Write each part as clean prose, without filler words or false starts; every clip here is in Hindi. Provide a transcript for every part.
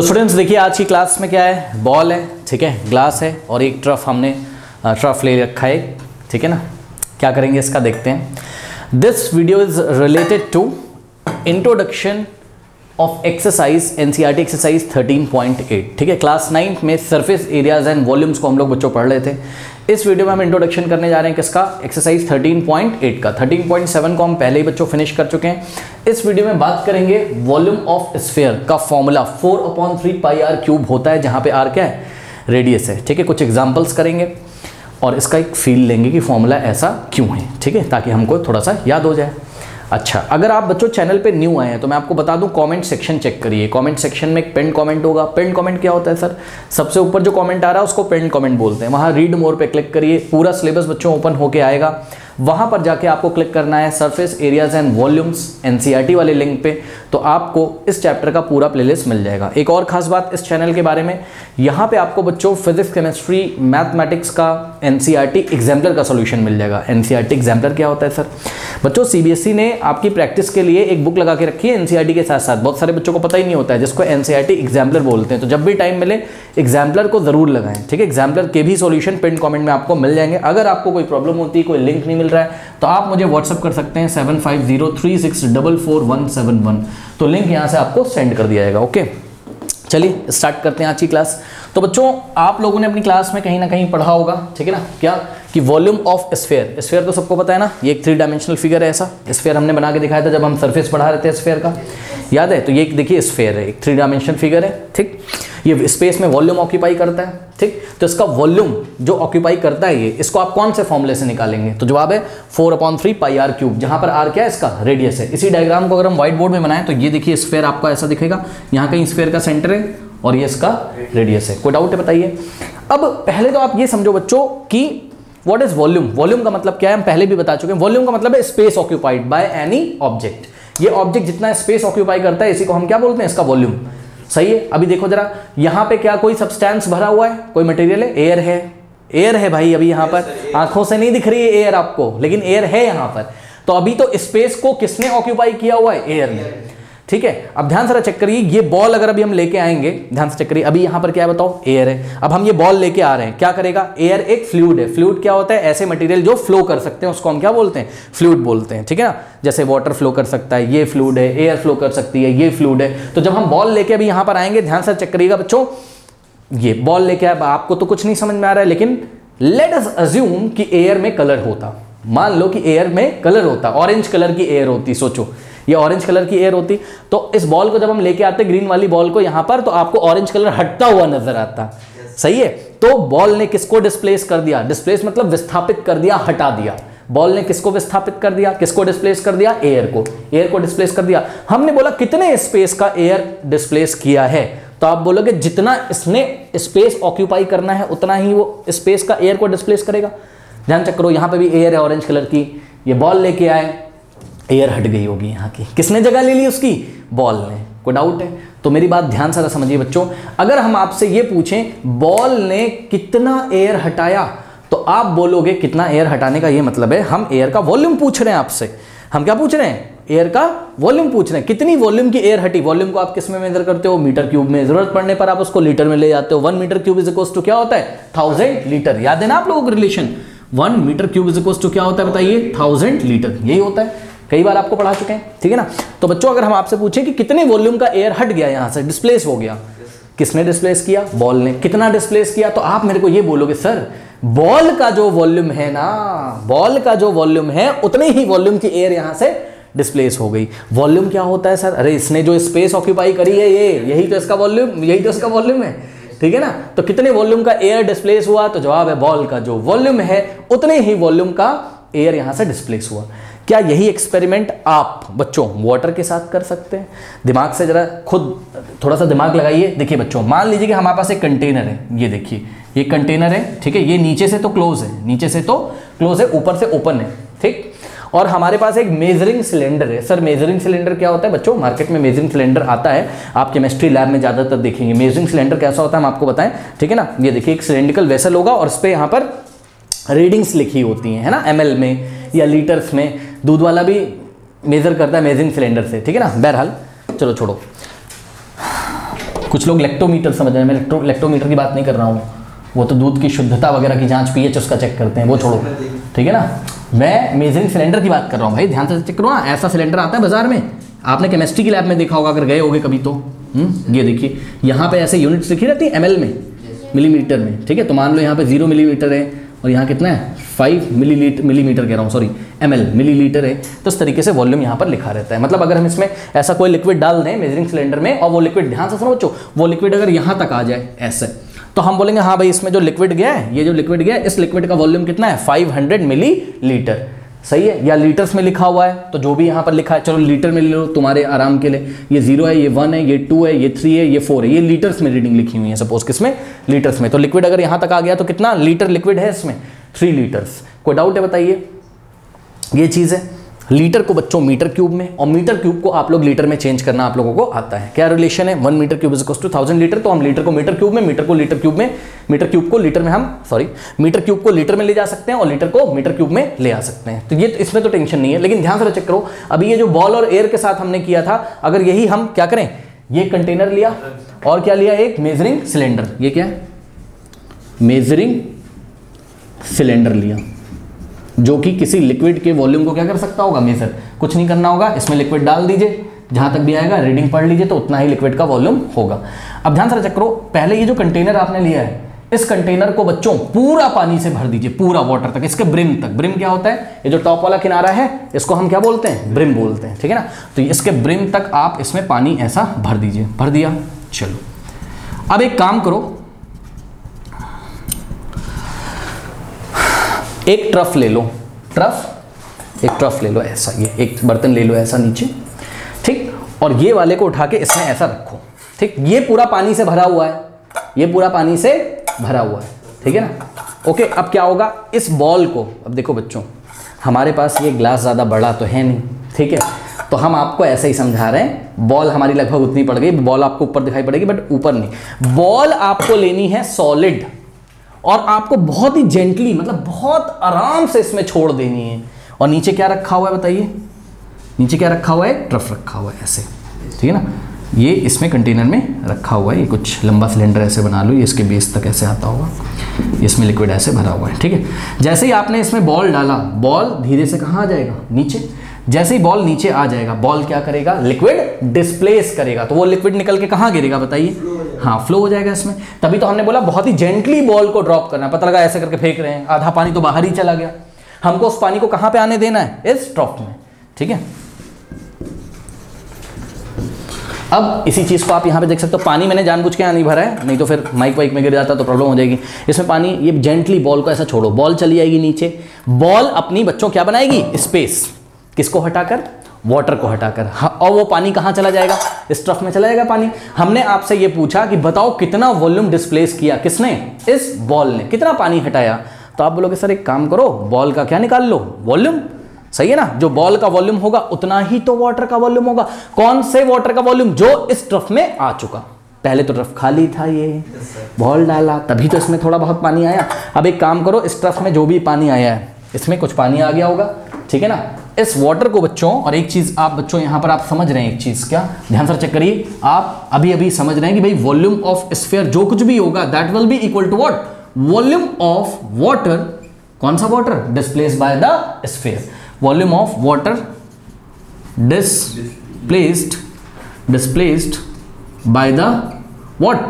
तो स्टूडेंट्स देखिए आज की क्लास में क्या है, बॉल है, ठीक है, ग्लास है और एक ट्रफ, हमने ट्रफ ले रखा है, ठीक है ना। क्या करेंगे इसका देखते हैं। This video is related to introduction of exercise NCERT exercise 13.8, ठीक है। क्लास 9 में सरफेस एरियाज एंड वॉल्यूम्स को हम लोग बच्चों पढ़ रहे थे। इस वीडियो में हम इंट्रोडक्शन करने जा रहे हैं किसका, एक्सरसाइज 13.8 का। 13.7 को हम पहले ही बच्चों फिनिश कर चुके हैं। इस वीडियो में बात करेंगे वॉल्यूम ऑफ स्फीयर का फॉर्मूला 4/3 पाई r³ होता है, जहाँ पे r क्या है, रेडियस है, ठीक है। कुछ एग्जाम्पल्स करेंगे और इसका एक फील लेंगे कि फॉर्मूला ऐसा क्यों है, ठीक है, ताकि हमको थोड़ा सा याद हो जाए। अच्छा, अगर आप बच्चों चैनल पे न्यू आए हैं तो मैं आपको बता दूं, कमेंट सेक्शन चेक करिए। कमेंट सेक्शन में एक पिन कमेंट होगा। पिन कमेंट क्या होता है सर, सबसे ऊपर जो कमेंट आ रहा है उसको पिन कमेंट बोलते हैं। वहाँ रीड मोर पे क्लिक करिए, पूरा सिलेबस बच्चों ओपन होके आएगा। वहाँ पर जाके आपको क्लिक करना है surface areas and volumes NCERT वाले लिंक पे, तो आपको इस चैप्टर का पूरा प्लेलिस्ट मिल जाएगा। एक और ख़ास बात इस चैनल के बारे में, यहाँ पे आपको बच्चों फिजिक्स, केमिस्ट्री, मैथमेटिक्स का एनसीईआरटी एग्जाम्पलर का सोल्यूशन मिल जाएगा। एनसीईआरटी एग्जाम्पलर क्या होता है सर, बच्चों सीबीएसई ने आपकी प्रैक्टिस के लिए एक बुक लगा के रखी है एनसीईआरटी के साथ साथ। बहुत सारे बच्चों को पता ही नहीं होता है, जिसको एनसीईआरटी एग्जाम्पलर बोलते हैं। तो जब भी टाइम मिले एग्जाम्पलर को ज़रूर लगाएं, ठीक है। एग्जाम्पलर के भी सोल्यूशन पिन कॉमेंट में आपको मिल जाएंगे। अगर आपको कोई प्रॉब्लम होती है, कोई लिंक नहीं रहा है, तो आप मुझे WhatsApp कर सकते हैं 7503644171, तो लिंक यहां से आपको सेंड कर दिया जाएगा। ओके, चलिए स्टार्ट करते हैं आज की क्लास। तो बच्चों आप लोगों ने अपनी क्लास में कहीं ना कहीं पढ़ा होगा, ठीक है ना, क्या कि वॉल्यूम ऑफ स्फीयर। स्फीयर तो सबको पता है ना, ये एक 3 डायमेंशनल फिगर है। ऐसा स्फीयर हमने बना के दिखाया था जब हम सरफेस पढ़ा रहे थे, स्फीयर का याद है। तो ये देखिए स्फीयर है, एक 3 डायमेंशनल फिगर है, ठीक। ये स्पेस में वॉल्यूम ऑक्यूपाई करता है, ठीक। तो इसका वॉल्यूम जो ऑक्यूपाई करता है ये, इसको आप कौन से फॉर्मूले से निकालेंगे, तो जवाब है 4/3 पाई r³, जहां पर r क्या है, इसका रेडियस है। इसी डायग्राम को अगर हम व्हाइट बोर्ड में बनाएं तो ये देखिए स्फीयर आपको ऐसा दिखेगा, यहाँ कहीं स्फीयर का सेंटर है और ये इसका रेडियस है। कोई डाउट है बताइए। अब पहले तो आप ये समझो बच्चों कि व्हाट इज वॉल्यूम। वॉल्यूम का मतलब क्या है, हम पहले भी बता चुके हैं। वॉल्यूम का मतलब है space occupied by any object. ये ऑब्जेक्ट जितना स्पेस ऑक्यूपाई करता है इसी को हम क्या बोलते हैं, इसका वॉल्यूम, सही है। अभी देखो जरा यहाँ पे क्या कोई सब्सटेंस भरा हुआ है, कोई मटेरियल है, एयर है, एयर है भाई। अभी यहाँ पर आंखों से नहीं दिख रही है एयर आपको, लेकिन एयर है यहाँ पर। तो अभी तो स्पेस को किसने ऑक्यूपाई किया हुआ है, एयर ने, ठीक है। अब ध्यान से चेक करिए, ये बॉल अगर अभी हम लेके आएंगे, ध्यान से चेक करिए, अभी यहाँ पर क्या है बताओ, एयर है। अब हम ये बॉल लेके आ रहे हैं, क्या करेगा, एयर एक फ्लूइड है। फ्लूइड क्या होता है, ऐसे मटेरियल जो फ्लो कर सकते हैं उसको हम क्या बोलते हैं, फ्लूइड बोलते हैं, ठीक है ना। जैसे वाटर फ्लो कर सकता है, ये फ्लूइड है, एयर फ्लो कर सकती है, ये फ्लूइड है। तो जब हम बॉल लेके अभी यहाँ पर आएंगे, ध्यान से चेक करिएगा बच्चों, ये बॉल लेके आए, आपको तो कुछ नहीं समझ में आ रहा है, लेकिन लेट अस अज्यूम कि एयर में कलर होता, मान लो कि एयर में कलर होता, ऑरेंज कलर की एयर होती, सोचो ये ऑरेंज कलर की एयर होती। तो इस बॉल को जब हम लेके आते ग्रीन वाली बॉल को यहाँ पर, तो आपको ऑरेंज कलर हटता हुआ नजर आता, सही है। तो बॉल ने किसको डिस्प्लेस कर दिया, डिस्प्लेस मतलब विस्थापित कर दिया, हटा दिया। बॉल ने किसको विस्थापित कर दिया, किसको डिस्प्लेस कर दिया, एयर को, एयर को डिस्प्लेस कर दिया। हमने बोला कितने स्पेस का एयर डिस्प्लेस किया है, तो आप बोलोगे जितना इसने स्पेस ऑक्यूपाई करना है उतना ही वो स्पेस का एयर को डिस्प्लेस करेगा। ध्यान चेक करो, यहाँ पे भी एयर है ऑरेंज कलर की, ये बॉल लेके आए, एयर हट गई होगी यहाँ की, किसने जगह ले ली, उसकी बॉल ने। कोई डाउट है। तो मेरी बात ध्यान से समझिए बच्चों, अगर हम आपसे ये पूछें बॉल ने कितना एयर हटाया, तो आप बोलोगे कितना एयर हटाने का, ये मतलब है हम एयर का वॉल्यूम पूछ रहे हैं आपसे। हम क्या पूछ रहे हैं, एयर का वॉल्यूम पूछ रहे हैं, कितनी वॉल्यूम की एयर हटी। वॉल्यूम को आप किस में मेजर करते हो, मीटर क्यूब में। जरूरत पड़ने पर आप उसको लीटर में ले जाते हो। 1 metre cube is equals to क्या होता है, 1000 लीटर। याद है ना आप लोगों को relation, 1 metre cube is equals to क्या होता है बताइए, 1000 लीटर। यही होता है, कई बार आपको पढ़ा चुके हैं, ठीक है ना। तो बच्चों अगर हम आपसे पूछें कि कितने वॉल्यूम का एयर हट गया यहाँ से, डिस्प्लेस हो गया, किसने डिस्प्लेस किया, बॉल ने। कितना डिस्प्लेस किया, तो आप मेरे को ये बोलोगे सर बॉल का जो वॉल्यूम है ना, बॉल का जो वॉल्यूम है उतने ही वॉल्यूम की एयर यहाँ से डिस्प्लेस हो गई। वॉल्यूम क्या होता है सर, अरे इसने जो स्पेस ऑक्यूपाई करी है ये, यही तो इसका वॉल्यूम, यही तो इसका वॉल्यूम है, ठीक है ना। तो कितने वॉल्यूम का एयर डिस्प्लेस हुआ, तो जवाब है बॉल का जो वॉल्यूम है उतने ही वॉल्यूम का एयर यहाँ से डिस्प्लेस हुआ। क्या यही एक्सपेरिमेंट आप बच्चों वाटर के साथ कर सकते हैं। दिमाग से जरा खुद थोड़ा सा दिमाग लगाइए। देखिए बच्चों, मान लीजिए कि हमारे पास एक कंटेनर है, ये देखिए ये कंटेनर है, ठीक है। ये नीचे से तो क्लोज है, नीचे से तो क्लोज है, ऊपर से ओपन है, ठीक। और हमारे पास एक मेजरिंग सिलेंडर है। सर मेजरिंग सिलेंडर क्या होता है बच्चों, मार्केट में मेजरिंग सिलेंडर आता है, आप केमिस्ट्री लैब में ज़्यादातर देखेंगे। मेजरिंग सिलेंडर कैसा होता है हम आपको बताएं, ठीक है ना। ये देखिए एक सिलेंड्रिकल वेसल होगा और इस पर यहाँ पर रीडिंग्स लिखी होती हैं, है ना, एमएल में या लीटर्स में। दूध वाला भी मेजर करता है मेजरिंग सिलेंडर से, ठीक है ना। बहरहाल चलो छोड़ो, कुछ लोग लैक्टोमीटर समझ रहे हैं, मैं लैक्टोमीटर की बात नहीं कर रहा हूँ, वो तो दूध की शुद्धता वगैरह की जांच पीएच उसका चेक करते हैं, वो छोड़ो, ठीक है ना। मैं मेजरिंग सिलेंडर की बात कर रहा हूँ, भाई ध्यान से चेक करो ना, ऐसा सिलेंडर आता है बाजार में, आपने केमिस्ट्री की लैब में देखा होगा अगर गए होगे कभी तो। ये देखिए यहाँ पे ऐसे यूनिट्स लिखी रहती है एमएल में, मिलीमीटर में, ठीक है। तो मान लो यहाँ पे 0 मिलीमीटर है और यहाँ कितना है 5 मिलीमीटर कह रहा हूँ, सॉरी एमएल मिलीलीटर है। तो इस तरीके से वॉल्यूम यहाँ पर लिखा रहता है। मतलब अगर हम इसमें ऐसा कोई लिक्विड डाल दें मेजरिंग सिलेंडर में और वो लिक्विड, ध्यान से समझो, वो लिक्विड अगर यहाँ तक आ जाए ऐसे, तो हम बोलेंगे हाँ भाई इसमें जो लिक्विड गया है, ये जो लिक्विड गया है, इस लिक्विड का वॉल्यूम कितना है 500 मिलीलीटर, सही है। या लीटर्स में लिखा हुआ है तो जो भी यहाँ पर लिखा है, चलो लीटर में ले लो तुम्हारे आराम के लिए, ये 0 है, ये 1 है, ये 2 है, ये 3 है, ये 4 है, ये लीटर्स में रीडिंग लिखी हुई है सपोज, किसमें लीटर्स में। तो लिक्विड अगर यहाँ तक आ गया तो कितना लीटर लिक्विड है इसमें, 3 लीटर्स। कोई डाउट है बताइए। ये चीज़ है, लीटर को बच्चों मीटर क्यूब में और मीटर क्यूब को आप लोग लीटर में चेंज करना आप लोगों को आता है। क्या रिलेशन है, 1 metre cube is equal to 1000 litre. तो हम लीटर को मीटर क्यूब में, मीटर को लीटर क्यूब में, मीटर क्यूब को लीटर में, हम सॉरी मीटर क्यूब को लीटर में ले जा सकते हैं और लीटर को मीटर क्यूब में ले आ सकते हैं। तो ये इसमें तो टेंशन नहीं है। लेकिन ध्यान से चेक करो, अभी ये जो बॉल और एयर के साथ हमने किया था, अगर यही हम क्या करें, ये कंटेनर लिया और क्या लिया, एक मेजरिंग सिलेंडर, ये क्या है मेजरिंग सिलेंडर लिया जो कि किसी लिक्विड के वॉल्यूम को क्या कर सकता होगा, मेजर। कुछ नहीं करना होगा, इसमें लिक्विड डाल दीजिए, जहां तक भी आएगा रीडिंग पढ़ लीजिए तो उतना ही लिक्विड का वॉल्यूम होगा। अब ध्यान से चेक करो, पहले ये जो कंटेनर आपने लिया है, इस कंटेनर को बच्चों पूरा पानी से भर दीजिए, पूरा वाटर तक, इसके ब्रिम तक। ब्रिम क्या होता है, ये जो टॉप वाला किनारा है इसको हम क्या बोलते हैं, ब्रिम बोलते हैं, ठीक है ना। तो इसके ब्रिम तक आप इसमें पानी ऐसा भर दीजिए, भर दिया। चलो अब एक काम करो, एक ट्रफ ले लो, ट्रफ, एक ट्रफ ले लो ऐसा, ये एक बर्तन ले लो ऐसा नीचे, ठीक, और ये वाले को उठा के इसमें ऐसा रखो, ठीक। ये पूरा पानी से भरा हुआ है, ये पूरा पानी से भरा हुआ है, ठीक है ना, ओके। अब क्या होगा, इस बॉल को, अब देखो बच्चों हमारे पास ये ग्लास ज़्यादा बड़ा तो है नहीं, ठीक है, तो हम आपको ऐसे ही समझा रहे हैं। बॉल हमारी लगभग उतनी पड़ गई, बॉल आपको ऊपर दिखाई पड़ेगी बट ऊपर नहीं। बॉल आपको लेनी है सॉलिड और आपको बहुत ही जेंटली, मतलब बहुत आराम से इसमें छोड़ देनी है। और नीचे क्या रखा हुआ है बताइए, नीचे क्या रखा हुआ है, ट्रफ रखा हुआ है ऐसे, ठीक है ना। ये इसमें कंटेनर में रखा हुआ है, ये कुछ लंबा सिलेंडर ऐसे बना लो, ये इसके बेस तक ऐसे आता होगा, इसमें लिक्विड ऐसे भरा हुआ है, ठीक है। जैसे ही आपने इसमें बॉल डाला, बॉल धीरे से कहाँ आ जाएगा, नीचे। जैसे ही बॉल नीचे आ जाएगा, बॉल क्या करेगा, लिक्विड डिस्प्लेस करेगा, तो वो लिक्विड निकल के कहाँ गिरेगा बताइए, हाँ फ्लो हो जाएगा इसमें। तभी तो हमने बोला बहुत ही जेंटली बॉल को ड्रॉप करना है, पता लगा ऐसे करके फेंक रहे हैं, आधा पानी तो बाहर ही चला गया। हमको उस पानी को कहाँ पे आने देना है, इस ट्रॉप में, ठीक है। अब इसी चीज़ को आप यहाँ पे देख सकते हो, पानी मैंने जानबूझ के यहाँ नहीं भरा है, नहीं तो फिर माइक वाइक में गिर जाता तो प्रॉब्लम हो जाएगी। इसमें पानी, ये जेंटली बॉल को ऐसा छोड़ो, बॉल चली जाएगी नीचे। बॉल अपनी बच्चों क्या बनाएगी, स्पेस, किसको हटाकर, वाटर को हटाकर। और वो पानी कहाँ चला जाएगा, इस ट्रफ में चला जाएगा पानी। हमने आपसे ये पूछा कि बताओ कितना वॉल्यूम डिस्प्लेस किया किसने, इस बॉल ने कितना पानी हटाया। तो आप बोलोगे सर एक काम करो, बॉल का क्या निकाल लो, वॉल्यूम, सही है ना। जो बॉल का वॉल्यूम होगा उतना ही तो वाटर का वॉल्यूम होगा। कौन से वाटर का वॉल्यूम, जो इस ट्रफ में आ चुका। पहले तो ट्रफ खाली था, ये बॉल डाला तभी तो इसमें थोड़ा बहुत पानी आया। अब एक काम करो, इस ट्रफ में जो भी पानी आया है, इसमें कुछ पानी आ गया होगा, ठीक है ना। इस वाटर को बच्चों, और एक चीज आप बच्चों यहां पर आप समझ रहे हैं, एक चीज क्या, ध्यान से चेक करिए, आप अभी अभी समझ रहे हैं कि भाई वॉल्यूम ऑफ स्फीयर जो कुछ भी होगा, that will be equal to what, volume of water, कौन सा water, displace by the sphere, volume of water displaced by the what,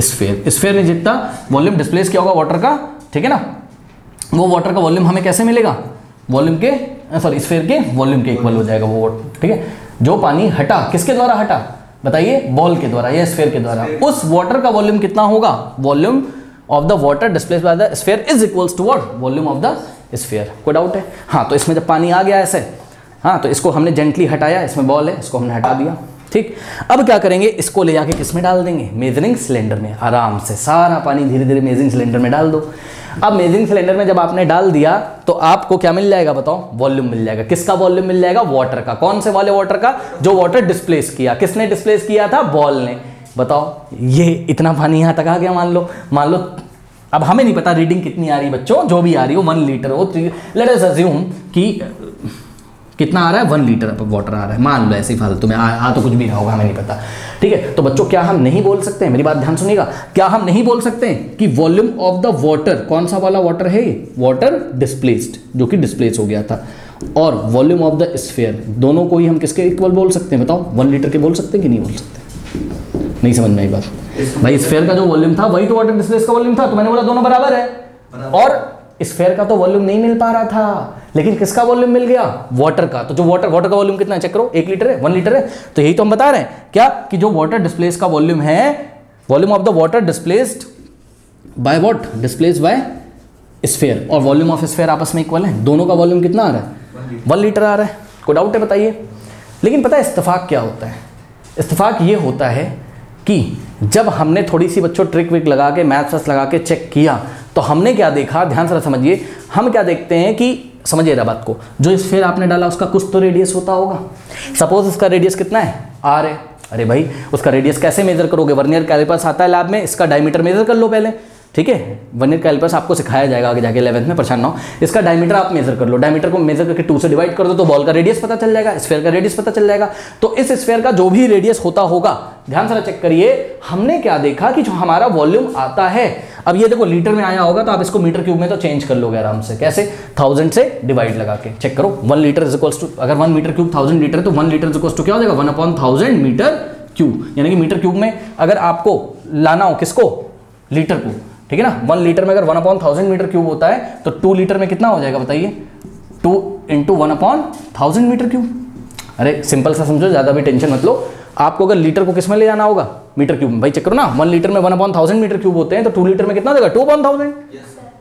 sphere. Sphere ने जितना वॉल्यूम डिस्प्लेस किया होगा वाटर का, ठीक है ना, वो वाटर का वॉल्यूम हमें कैसे मिलेगा, वॉल्यूम के, सॉरी स्फीयर के वॉल्यूम के इक्वल हो जाएगा वो, ठीक है। जो पानी हटा किसके द्वारा हटा बताइए, बॉल के द्वारा या स्फीयर के द्वारा, उस वाटर का वॉल्यूम कितना होगा, volume of the water displaced by the sphere is equals to what, volume of the sphere. कोई डाउट है? हाँ, तो इसमें जब पानी आ गया ऐसे, हाँ, तो इसको हमने जेंटली हटाया, इसमें बॉल है, इसको हमने हटा दिया, ठीक। अब क्या करेंगे, इसको ले जाके किस में डाल देंगे, मेजरिंग सिलेंडर में। आराम से सारा पानी धीरे धीरे मेजरिंग सिलेंडर में डाल दो। अब मेजरिंग सिलेंडर में जब आपने डाल दिया तो आपको क्या मिल जाएगा बताओ, वॉल्यूम मिल जाएगा। किसका वॉल्यूम मिल जाएगा, वाटर का। कौन से वाले वाटर का, जो वाटर डिस्प्लेस किया, किसने डिस्प्लेस किया था, बॉल ने। बताओ ये इतना पानी यहाँ तक आ गया, मान लो अब हमें नहीं पता रीडिंग कितनी आ रही बच्चों, जो भी आ रही हो 1 लीटर हो, लेट अस अज्यूम कि कितना आ रहा है 1 लीटर वाटर आ रहा है मान लो ऐसी फालतू में आ तो कुछ भी रहा होगा हमें नहीं पता। ठीक है तो बच्चों क्या हम नहीं बोल सकते हैं, मेरी बात ध्यान सुनिएगा, क्या हम नहीं बोल सकते हैं कि वॉल्यूम ऑफ द वाटर, कौन सा वाला वाटर है ये, वाटर डिस्प्लेस्ड जो कि डिस्प्लेस हो गया था, और वॉल्यूम ऑफ द स्फीयर, दोनों को ही हम किसके इक्वल बोल सकते हैं बताओ, 1 लीटर के बोल सकते हैं कि नहीं बोल सकते, नहीं समझ में आई बात भाई। स्फीयर का जो वॉल्यूम था वही तो वाटर डिस्प्लेस का वॉल्यूम था, तो मैंने बोला दोनों बराबर है, और स्फीयर का तो वॉल्यूम नहीं मिल पा रहा था लेकिन किसका वॉल्यूम मिल गया, वाटर का। तो जो वाटर का वॉल्यूम कितना है चेक करो, 1 लीटर है 1 लीटर है, तो यही तो हम बता रहे हैं क्या कि जो वाटर डिस्प्लेस का वॉल्यूम है, volume of the water displaced by what, displaced by sphere, और वॉल्यूम ऑफ स्फीयर आपस में इक्वल है, दोनों का वॉल्यूम कितना आ रहा है 1 लीटर आ रहा है। कोई डाउट है बताइए। लेकिन पता है इत्तेफाक क्या होता है, इत्तेफाक ये होता है कि जब हमने थोड़ी सी बच्चों ट्रिक विक लगा के मैथ्स वैथ्स लगा के चेक किया तो हमने क्या देखा, ध्यान से समझिए, हम क्या देखते हैं कि समझिए बात को, जो स्फीयर आपने डाला उसका कुछ तो रेडियस होता होगा, सपोज उसका रेडियस कितना है r है, अरे भाई उसका रेडियस कैसे मेजर करोगे, वर्नियर कैलिपर्स आता है लैब में, इसका डायमीटर मेजर कर लो पहले, ठीक है वर्नियर कैलिपर्स आपको सिखाया जाएगा आगे जाके 11th में, परेशान ना हो, इसका डायमीटर आप मेजर कर लो, डायमीटर को मेजर करके 2 से डिवाइड कर दो तो बॉल का रेडियस पता चल जाएगा, स्फीयर का रेडियस पता चल जाएगा। तो इस स्फीयर का जो भी रेडियस होता होगा, ध्यान से चेक करिए, हमने क्या देखा कि जो हमारा वॉल्यूम आता है, अब ये देखो लीटर में आया होगा तो आप इसको मीटर क्यूब में तो चेंज कर लोगे आराम से, कैसे 1000 से डिवाइड लगा के, चेक करो 1 लीटर इज इक्वल्स टू, अगर 1 मीटर क्यूब 1000 लीटर है तो 1 लीटर इज इक्वल्स टू क्या हो जाएगा 1/1000 मीटर क्यूब, यानी कि मीटर क्यूब में अगर आपको लाना हो किसको, लीटर को, ठीक है ना, 1 लीटर में अगर 1/1000 मीटर क्यूब होता है तो 2 लीटर में कितना हो जाएगा बताइए, 2 × 1/1000 मीटर क्यूब। अरे सिंपल सा समझो, ज़्यादा भी टेंशन मत लो, आपको अगर लीटर को किस में ले जाना होगा, मीटर क्यूब में, भाई चेक करो ना 1 लीटर में 1/1000 मीटर क्यूब होते हैं तो 2 लीटर में कितना हो जाएगा 2/1000,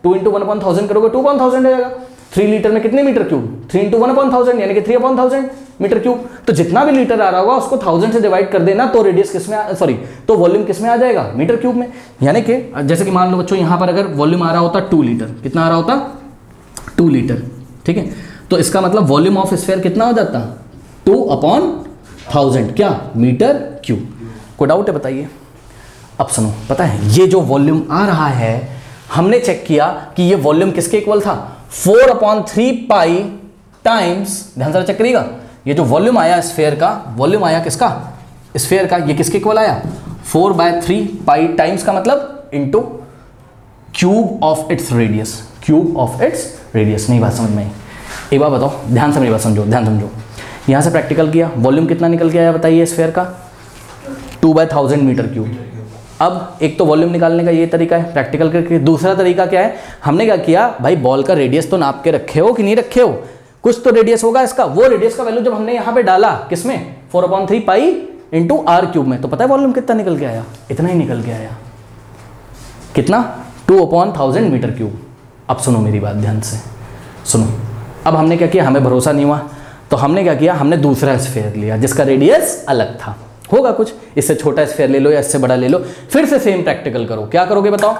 2 × 1/1000 करोगे 2/1000 हो जाएगा। 3 लीटर में कितने मीटर क्यूब, 3 × 1/1000 यानी कि 3/1000 मीटर क्यूब। तो जितना भी लीटर आ रहा होगा उसको 1000 से डिवाइड कर देना तो रेडियस किस में, सॉरी तो वॉल्यूम किस में आ जाएगा, मीटर क्यूब में। यानी कि जैसे कि मान लो बच्चों यहाँ पर अगर वॉल्यूम आ रहा होता 2 लीटर, कितना आ रहा होता 2 लीटर, ठीक है तो इसका मतलब वॉल्यूम ऑफ स्फीयर कितना हो जाता 2/1000 क्या मीटर क्यूब। कोई डाउट है बताइए। अब सुनो, पता है ये जो वॉल्यूम आ रहा है हमने चेक किया कि ये वॉल्यूम किसके इक्वल था 4/3 पाई टाइम्स, ध्यान से चेक करिएगा, ये जो वॉल्यूम आया स्फीयर का, वॉल्यूम आया किसका स्फीयर का, ये किसके इक्वल आया 4/3 पाई टाइम्स का मतलब into cube of its radius, cube of its radius. नहीं बात समझ में आई? एक बार बताओ ध्यान से मेरी बात समझो, ध्यान समझो, यहाँ से प्रैक्टिकल किया, वॉल्यूम कितना निकल के आया बताइए स्फीयर का 2/1000 मीटर क्यूब। अब एक तो वॉल्यूम निकालने का ये तरीका है प्रैक्टिकल करके, दूसरा तरीका क्या है, हमने क्या किया भाई बॉल का रेडियस तो नाप के रखे हो कि नहीं रखे हो, कुछ तो रेडियस होगा इसका, वो रेडियस का वैल्यू जब हमने यहाँ पे डाला किसमें 4/3 पाई × r³ में, तो पता है वॉल्यूम कितना निकल के आया, इतना ही निकल के आया, कितना 2/1000 मीटर क्यूब। अब सुनो मेरी बात ध्यान से सुनो, अब हमने क्या किया, हमें भरोसा नहीं हुआ तो हमने क्या किया, हमने दूसरा स्फीयर लिया जिसका रेडियस अलग था, होगा कुछ इससे छोटा स्फीयर ले लो या इससे बड़ा ले लो, फिर से सेम प्रैक्टिकल करो, क्या करोगे बताओ,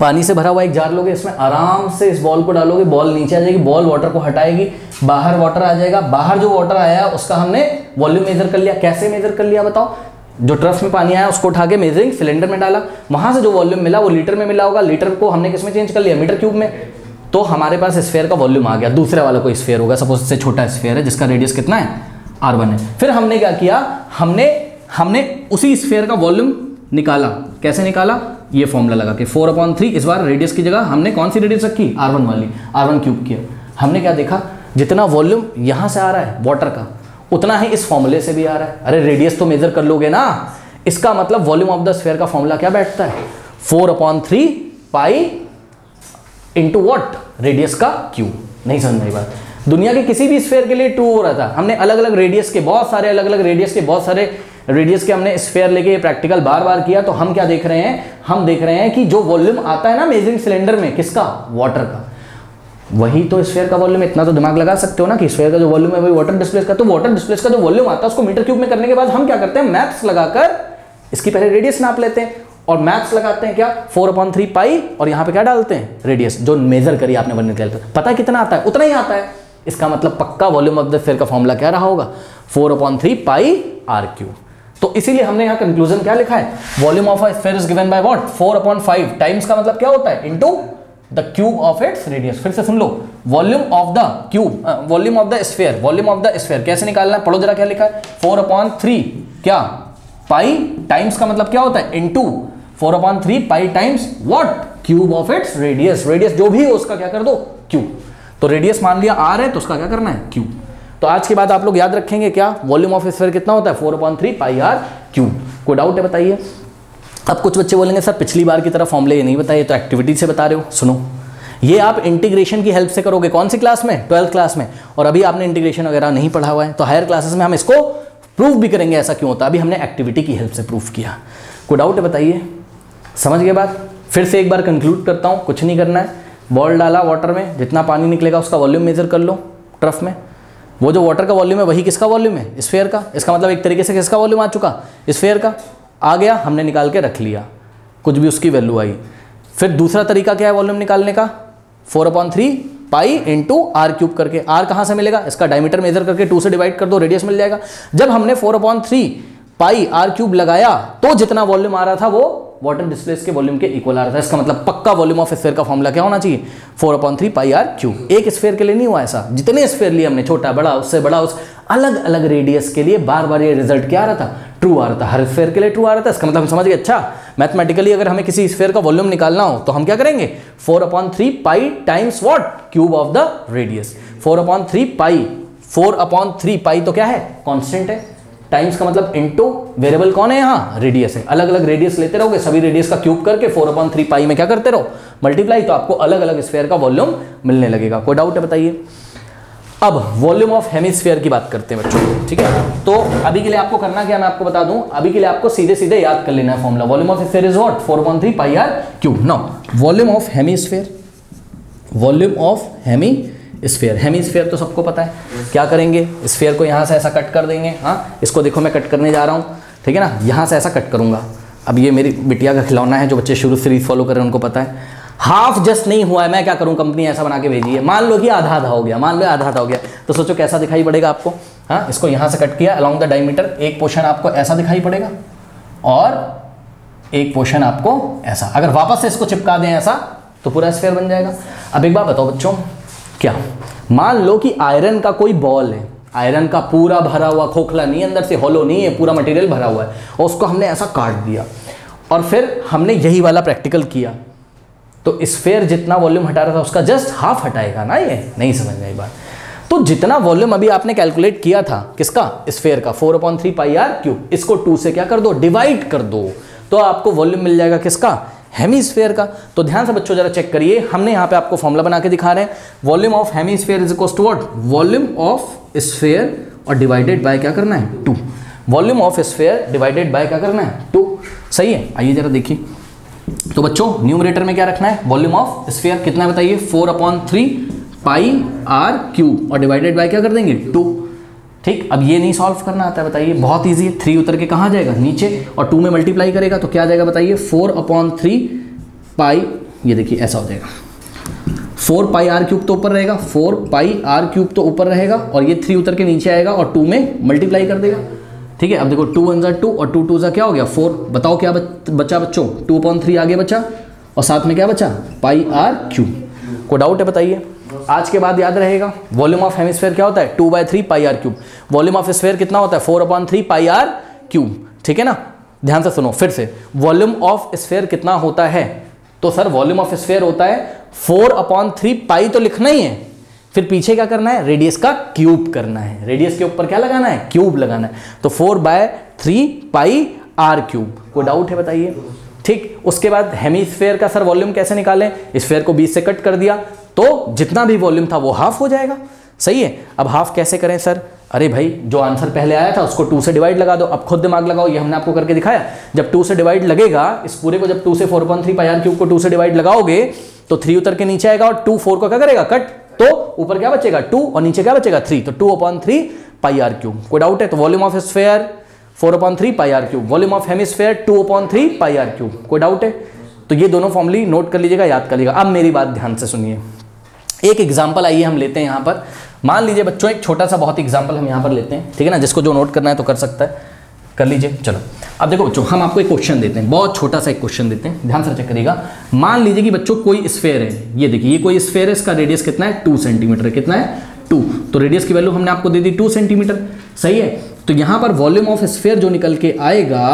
पानी से भरा हुआ एक जार लोगे, इसमें आराम से इस बॉल को डालोगे, बॉल नीचे आ जाएगी, बॉल वाटर को हटाएगी, बाहर वाटर आ जाएगा, बाहर जो वाटर आया उसका हमने वॉल्यूम मेजर कर लिया, कैसे मेजर कर लिया बताओ, जो ट्रफ में पानी आया उसको उठा के मेजरिंग सिलेंडर में डाला, वहां से जो वॉल्यूम मिला वो लीटर में मिला होगा, लीटर को हमने किसमें चेंज कर लिया मीटर क्यूब में, तो हमारे पास स्फीयर का वॉल्यूम आ गया, दूसरे वाला कोई स्फीयर होगा सपोज इससे छोटा स्फीयर है जिसका रेडियस कितना है r1 है। फिर हमने क्या किया, हमने उसी स्फीयर का वॉल्यूम निकाला, कैसे निकाला, ये फॉर्मूला लगा के 4/3, इस बार रेडियस की जगह हमने कौन सी रेडियस रखी r1 वाली, r1 क्यूब किया, हमने क्या देखा जितना वॉल्यूम यहाँ से आ रहा है वाटर का उतना ही इस फॉर्मूले से भी आ रहा है, अरे रेडियस तो मेजर कर लोगे ना, इसका मतलब वॉल्यूम ऑफ द स्फीयर का फॉर्मूला क्या बैठता है 4/3 पाई इंटू वॉट रेडियस का क्यूब। नहीं समझ रही बात, दुनिया के किसी भी स्फीयर के लिए 2 हो रहा था, हमने अलग अलग रेडियस के बहुत सारे हमने स्फीयर लेके प्रैक्टिकल बार बार किया, तो हम क्या देख रहे हैं, हम देख रहे हैं कि जो वॉल्यूम आता है ना मेजरिंग सिलेंडर में किसका वाटर का, वही तो स्फीयर का वॉल्यूम, इतना तो दिमाग लगा सकते हो ना कि स्फीयर का जो वॉल्यूम है वही वाटर डिस्प्लेस का, तो वाटर डिस्प्लेस का जो वॉल्यूम आता है उसको मीटर क्यूब में करने के बाद हम क्या करते हैं मैथ्स लगाकर इसकी पहले रेडियस नाप लेते हैं और मैथ्स लगाते हैं क्या 4/3 पाई और यहाँ पे क्या डालते हैं रेडियस जो मेजर करी आपने वर्नियर कैलिपर, पता है कितना आता है उतना ही आता है, इसका मतलब पक्का वॉल्यूम ऑफ द स्फीयर का फॉर्मूला क्या रहा होगा 4/3 पाई r³। तो इसीलिए हमने यहाँ कंक्लूजन क्या लिखा है, volume of a sphere is given by what 4/5 times का मतलब क्या होता है into the cube of its radius. फिर से सुन लो, volume of the cube, volume of the sphere, volume of the sphere कैसे निकालना है पढ़ो जरा, क्या लिखा है 4/3 क्या पाई टाइम्स का मतलब क्या होता है into 4/3 pi times what cube of its radius, radius जो भी हो उसका क्या कर दो क्यूब। तो रेडियस मान लिया आर है तो उसका क्या करना है क्यूब। तो आज के बाद आप लोग याद रखेंगे क्या वॉल्यूम ऑफ स्फीयर कितना होता है 4/3 पाई आर क्यूब। कोई डाउट है बताइए। अब कुछ बच्चे बोलेंगे सर पिछली बार की तरह फॉर्मूले ये नहीं बताइए, तो एक्टिविटी से बता रहे हो। सुनो, ये आप इंटीग्रेशन की हेल्प से करोगे कौन सी क्लास में, 12th क्लास में, और अभी आपने इंटीग्रेशन वगैरह नहीं पढ़ा हुआ है तो हायर क्लासेस में हम इसको प्रूफ भी करेंगे ऐसा क्यों होता है, अभी हमने एक्टिविटी की हेल्प से प्रूफ किया। कोई डाउट है बताइए, समझ गए बात। फिर से एक बार कंक्लूड करता हूँ, कुछ नहीं करना है, बॉल डाला वाटर में, जितना पानी निकलेगा उसका वॉल्यूम मेजर कर लो ट्रफ में, वो जो वाटर का वॉल्यूम है वही किसका वॉल्यूम है स्फीयर का, इसका मतलब एक तरीके से किसका वॉल्यूम आ चुका स्फीयर का आ गया, हमने निकाल के रख लिया कुछ भी उसकी वैल्यू आई। फिर दूसरा तरीका क्या है वॉल्यूम निकालने का 4/3 पाई इंटू आर क्यूब करके, आर कहाँ से मिलेगा इसका डायमीटर मेजर करके 2 से डिवाइड कर दो रेडियस मिल जाएगा। जब हमने 4/3 पाई आर क्यूब लगाया तो जितना वॉल्यूम आ रहा था वो वाटर डिस्प्लेस के वॉल्यूम के इक्वल आ रहा था, इसका मतलब पक्का वॉल्यूम ऑफ स्फीयर का फॉर्मूला क्या होना चाहिए 4/3 पाई आर क्यूब। एक स्फीयर के लिए नहीं हुआ ऐसा, जितने स्फीयर लिए हमने छोटा बड़ा उससे बड़ा उस अलग अलग रेडियस के लिए बार बार ये रिजल्ट क्या आ रहा था ट्रू आ रहा था, हर स्फीयर के लिए ट्रू आ रहा था। इसका मतलब हम समझ गए अच्छा मैथमेटिकली अगर हमें किसी स्फीयर का वॉल्यूम निकालना हो तो हम क्या करेंगे 4/3 pi times what cube of the radius. 4/3 pi, 4/3 pi तो क्या है कांस्टेंट है, टाइम्स का मतलब इंटू वेरिएबल कौन है यहाँ रेडियस है, अलग अलग रेडियस लेते रहोगे सभी रेडियस का क्यूब करके 4/3 पाई में क्या करते रहो मल्टीप्लाई, तो आपको अलग अलग स्फीयर का वॉल्यूम मिलने लगेगा। कोई डाउट है बताइए। अब वॉल्यूम ऑफ हेमिस्फीयर की बात करते हैं बच्चों, ठीक है। तो अभी के लिए आपको करना क्या मैं आपको बता दूं, अभी के लिए आपको सीधे सीधे याद कर लेना है formula, volume of sphere is what 4/3 pi are cube. Now volume of hemisphere, volume of hemisphere, hemisphere तो सबको पता है, क्या करेंगे स्फीयर को यहाँ से ऐसा कट कर देंगे। हाँ इसको देखो मैं कट करने जा रहा हूँ, ठीक है ना, यहाँ से ऐसा कट करूंगा। अब ये मेरी बिटिया का खिलौना है, जो बच्चे शुरू से रील फॉलो कर रहे हैं उनको पता है, हाफ जस्ट नहीं हुआ है, मैं क्या करूं कंपनी ऐसा बना के भेजी है, मान लो कि आधा आधा हो गया, मान लो आधा आधा हो गया तो सोचो कैसा दिखाई पड़ेगा आपको। हाँ इसको यहाँ से कट किया अलॉन्ग द डायमीटर, एक पोर्शन आपको ऐसा दिखाई पड़ेगा और एक पोर्शन आपको ऐसा, अगर वापस से इसको चिपका दें ऐसा तो पूरा स्फीयर बन जाएगा। अब एक बात बताओ बच्चों, क्या मान लो कि आयरन का कोई बॉल है, आयरन का पूरा भरा हुआ खोखला नहीं अंदर से होलो नहीं है, पूरा मटेरियल भरा हुआ है और उसको हमने ऐसा काट दिया और फिर हमने यही वाला प्रैक्टिकल किया तो स्फीयर जितना वॉल्यूम हटा रहा था उसका जस्ट हाफ हटाएगा ना, ये नहीं समझ में आई बात। तो जितना वॉल्यूम अभी आपने कैलकुलेट किया था किसका स्फीयर का 4/3 पाई आर क्यूब, इसको 2 से क्या कर दो डिवाइड कर दो तो आपको वॉल्यूम मिल जाएगा किसका हेमिस्फीयर का। तो ध्यान से बच्चों जरा चेक करिए, हमने यहाँ पे आपको फॉर्मूला बना के दिखा रहे हैं, volume of hemisphere is equal to what volume of sphere और डिवाइडेड बाय क्या करना है 2, volume of sphere divided by क्या करना है 2, सही है। आइए जरा देखिए तो बच्चों न्यूमरेटर में क्या रखना है वॉल्यूम ऑफ स्फीयर कितना बताइए 4/3 पाई आर क्यूब और डिवाइडेड बाय क्या कर देंगे 2, ठीक। अब ये नहीं सॉल्व करना आता है बताइए, बहुत इजी है, 3 उतर के कहाँ जाएगा नीचे और 2 में मल्टीप्लाई करेगा तो क्या आ जाएगा बताइए 4/3 पाई, ये देखिए ऐसा हो जाएगा 4 पाई आर क्यूब तो ऊपर रहेगा, 4 पाई आर क्यूब तो ऊपर रहेगा और ये 3 उतर के नीचे आएगा और 2 में मल्टीप्लाई कर देगा, ठीक है। अब देखो 2 1 2 और 2 2 क्या हो गया 4, बताओ क्या बचा बच्चों 2/3 आगे बचा और साथ में क्या बचा पाई आर क्यूब। को डाउट है बताइए। आज के बाद याद रहेगा वॉल्यूम ऑफ हेमिस्फीयर क्या होता है 2/3 pi are cube, volume of sphere कितना होता है 4/3 पाई आर क्यूब, ठीक है ना। ध्यान से सुनो फिर से, वॉल्यूम ऑफ स्फीयर कितना होता है तो सर वॉल्यूम ऑफ स्फीयर होता है 4/3 पाई तो लिखना ही है, फिर पीछे क्या करना है रेडियस का क्यूब करना है, रेडियस के ऊपर क्या लगाना है क्यूब लगाना है तो 4/3 पाई आर क्यूब। कोई डाउट है बताइए, ठीक। उसके बाद हेमिस्फीयर का सर वॉल्यूम कैसे निकालें, स्फीयर को 20 से कट कर दिया तो जितना भी वॉल्यूम था वो हाफ हो जाएगा, सही है। अब हाफ कैसे करें सर, अरे भाई जो आंसर पहले आया था उसको 2 से डिवाइड लगा दो। अब खुद दिमाग लगाओ, ये हमने आपको करके दिखाया, जब 2 से डिवाइड लगेगा इस पूरे को, जब 2 से 4/3 पाई आर क्यूब को 2 से डिवाइड लगाओगे तो 3 उतर के नीचे आएगा और 2 4 को क्या करेगा कट तो ऊपर क्या बचेगा 2 और नीचे क्या बचेगा 3 तो 2/3 पाई आर क्यूब। कोई डाउट है। तो volume of sphere 4/3 pi are cube, volume of hemisphere 2/3 pi are cube. कोई डाउट है। तो ये दोनों फॉर्मूले नोट कर लीजिएगा, याद कर लीजिएगा। अब मेरी बात ध्यान से सुनिए, एक एग्जाम्पल आइए हम लेते हैं यहाँ पर। मान लीजिए बच्चों एक छोटा सा बहुत एग्जाम्पल हम यहाँ पर लेते हैं, ठीक है ना, जिसको जो नोट करना है तो कर सकता है। कर लीजिए। चलो अब देखो बच्चों, हम आपको एक क्वेश्चन देते हैं, बहुत छोटा सा एक क्वेश्चन देते हैं, ध्यान से चेक करिएगा। मान लीजिए कि बच्चों कोई स्फीयर है, ये देखिए ये कोई स्फीयर है, इसका रेडियस कितना है 2 सेंटीमीटर, कितना है 2, तो रेडियस की वैल्यू हमने आपको दे दी 2 सेंटीमीटर, सही है। तो यहाँ पर वॉल्यूम ऑफ स्फीयर जो निकल के आएगा,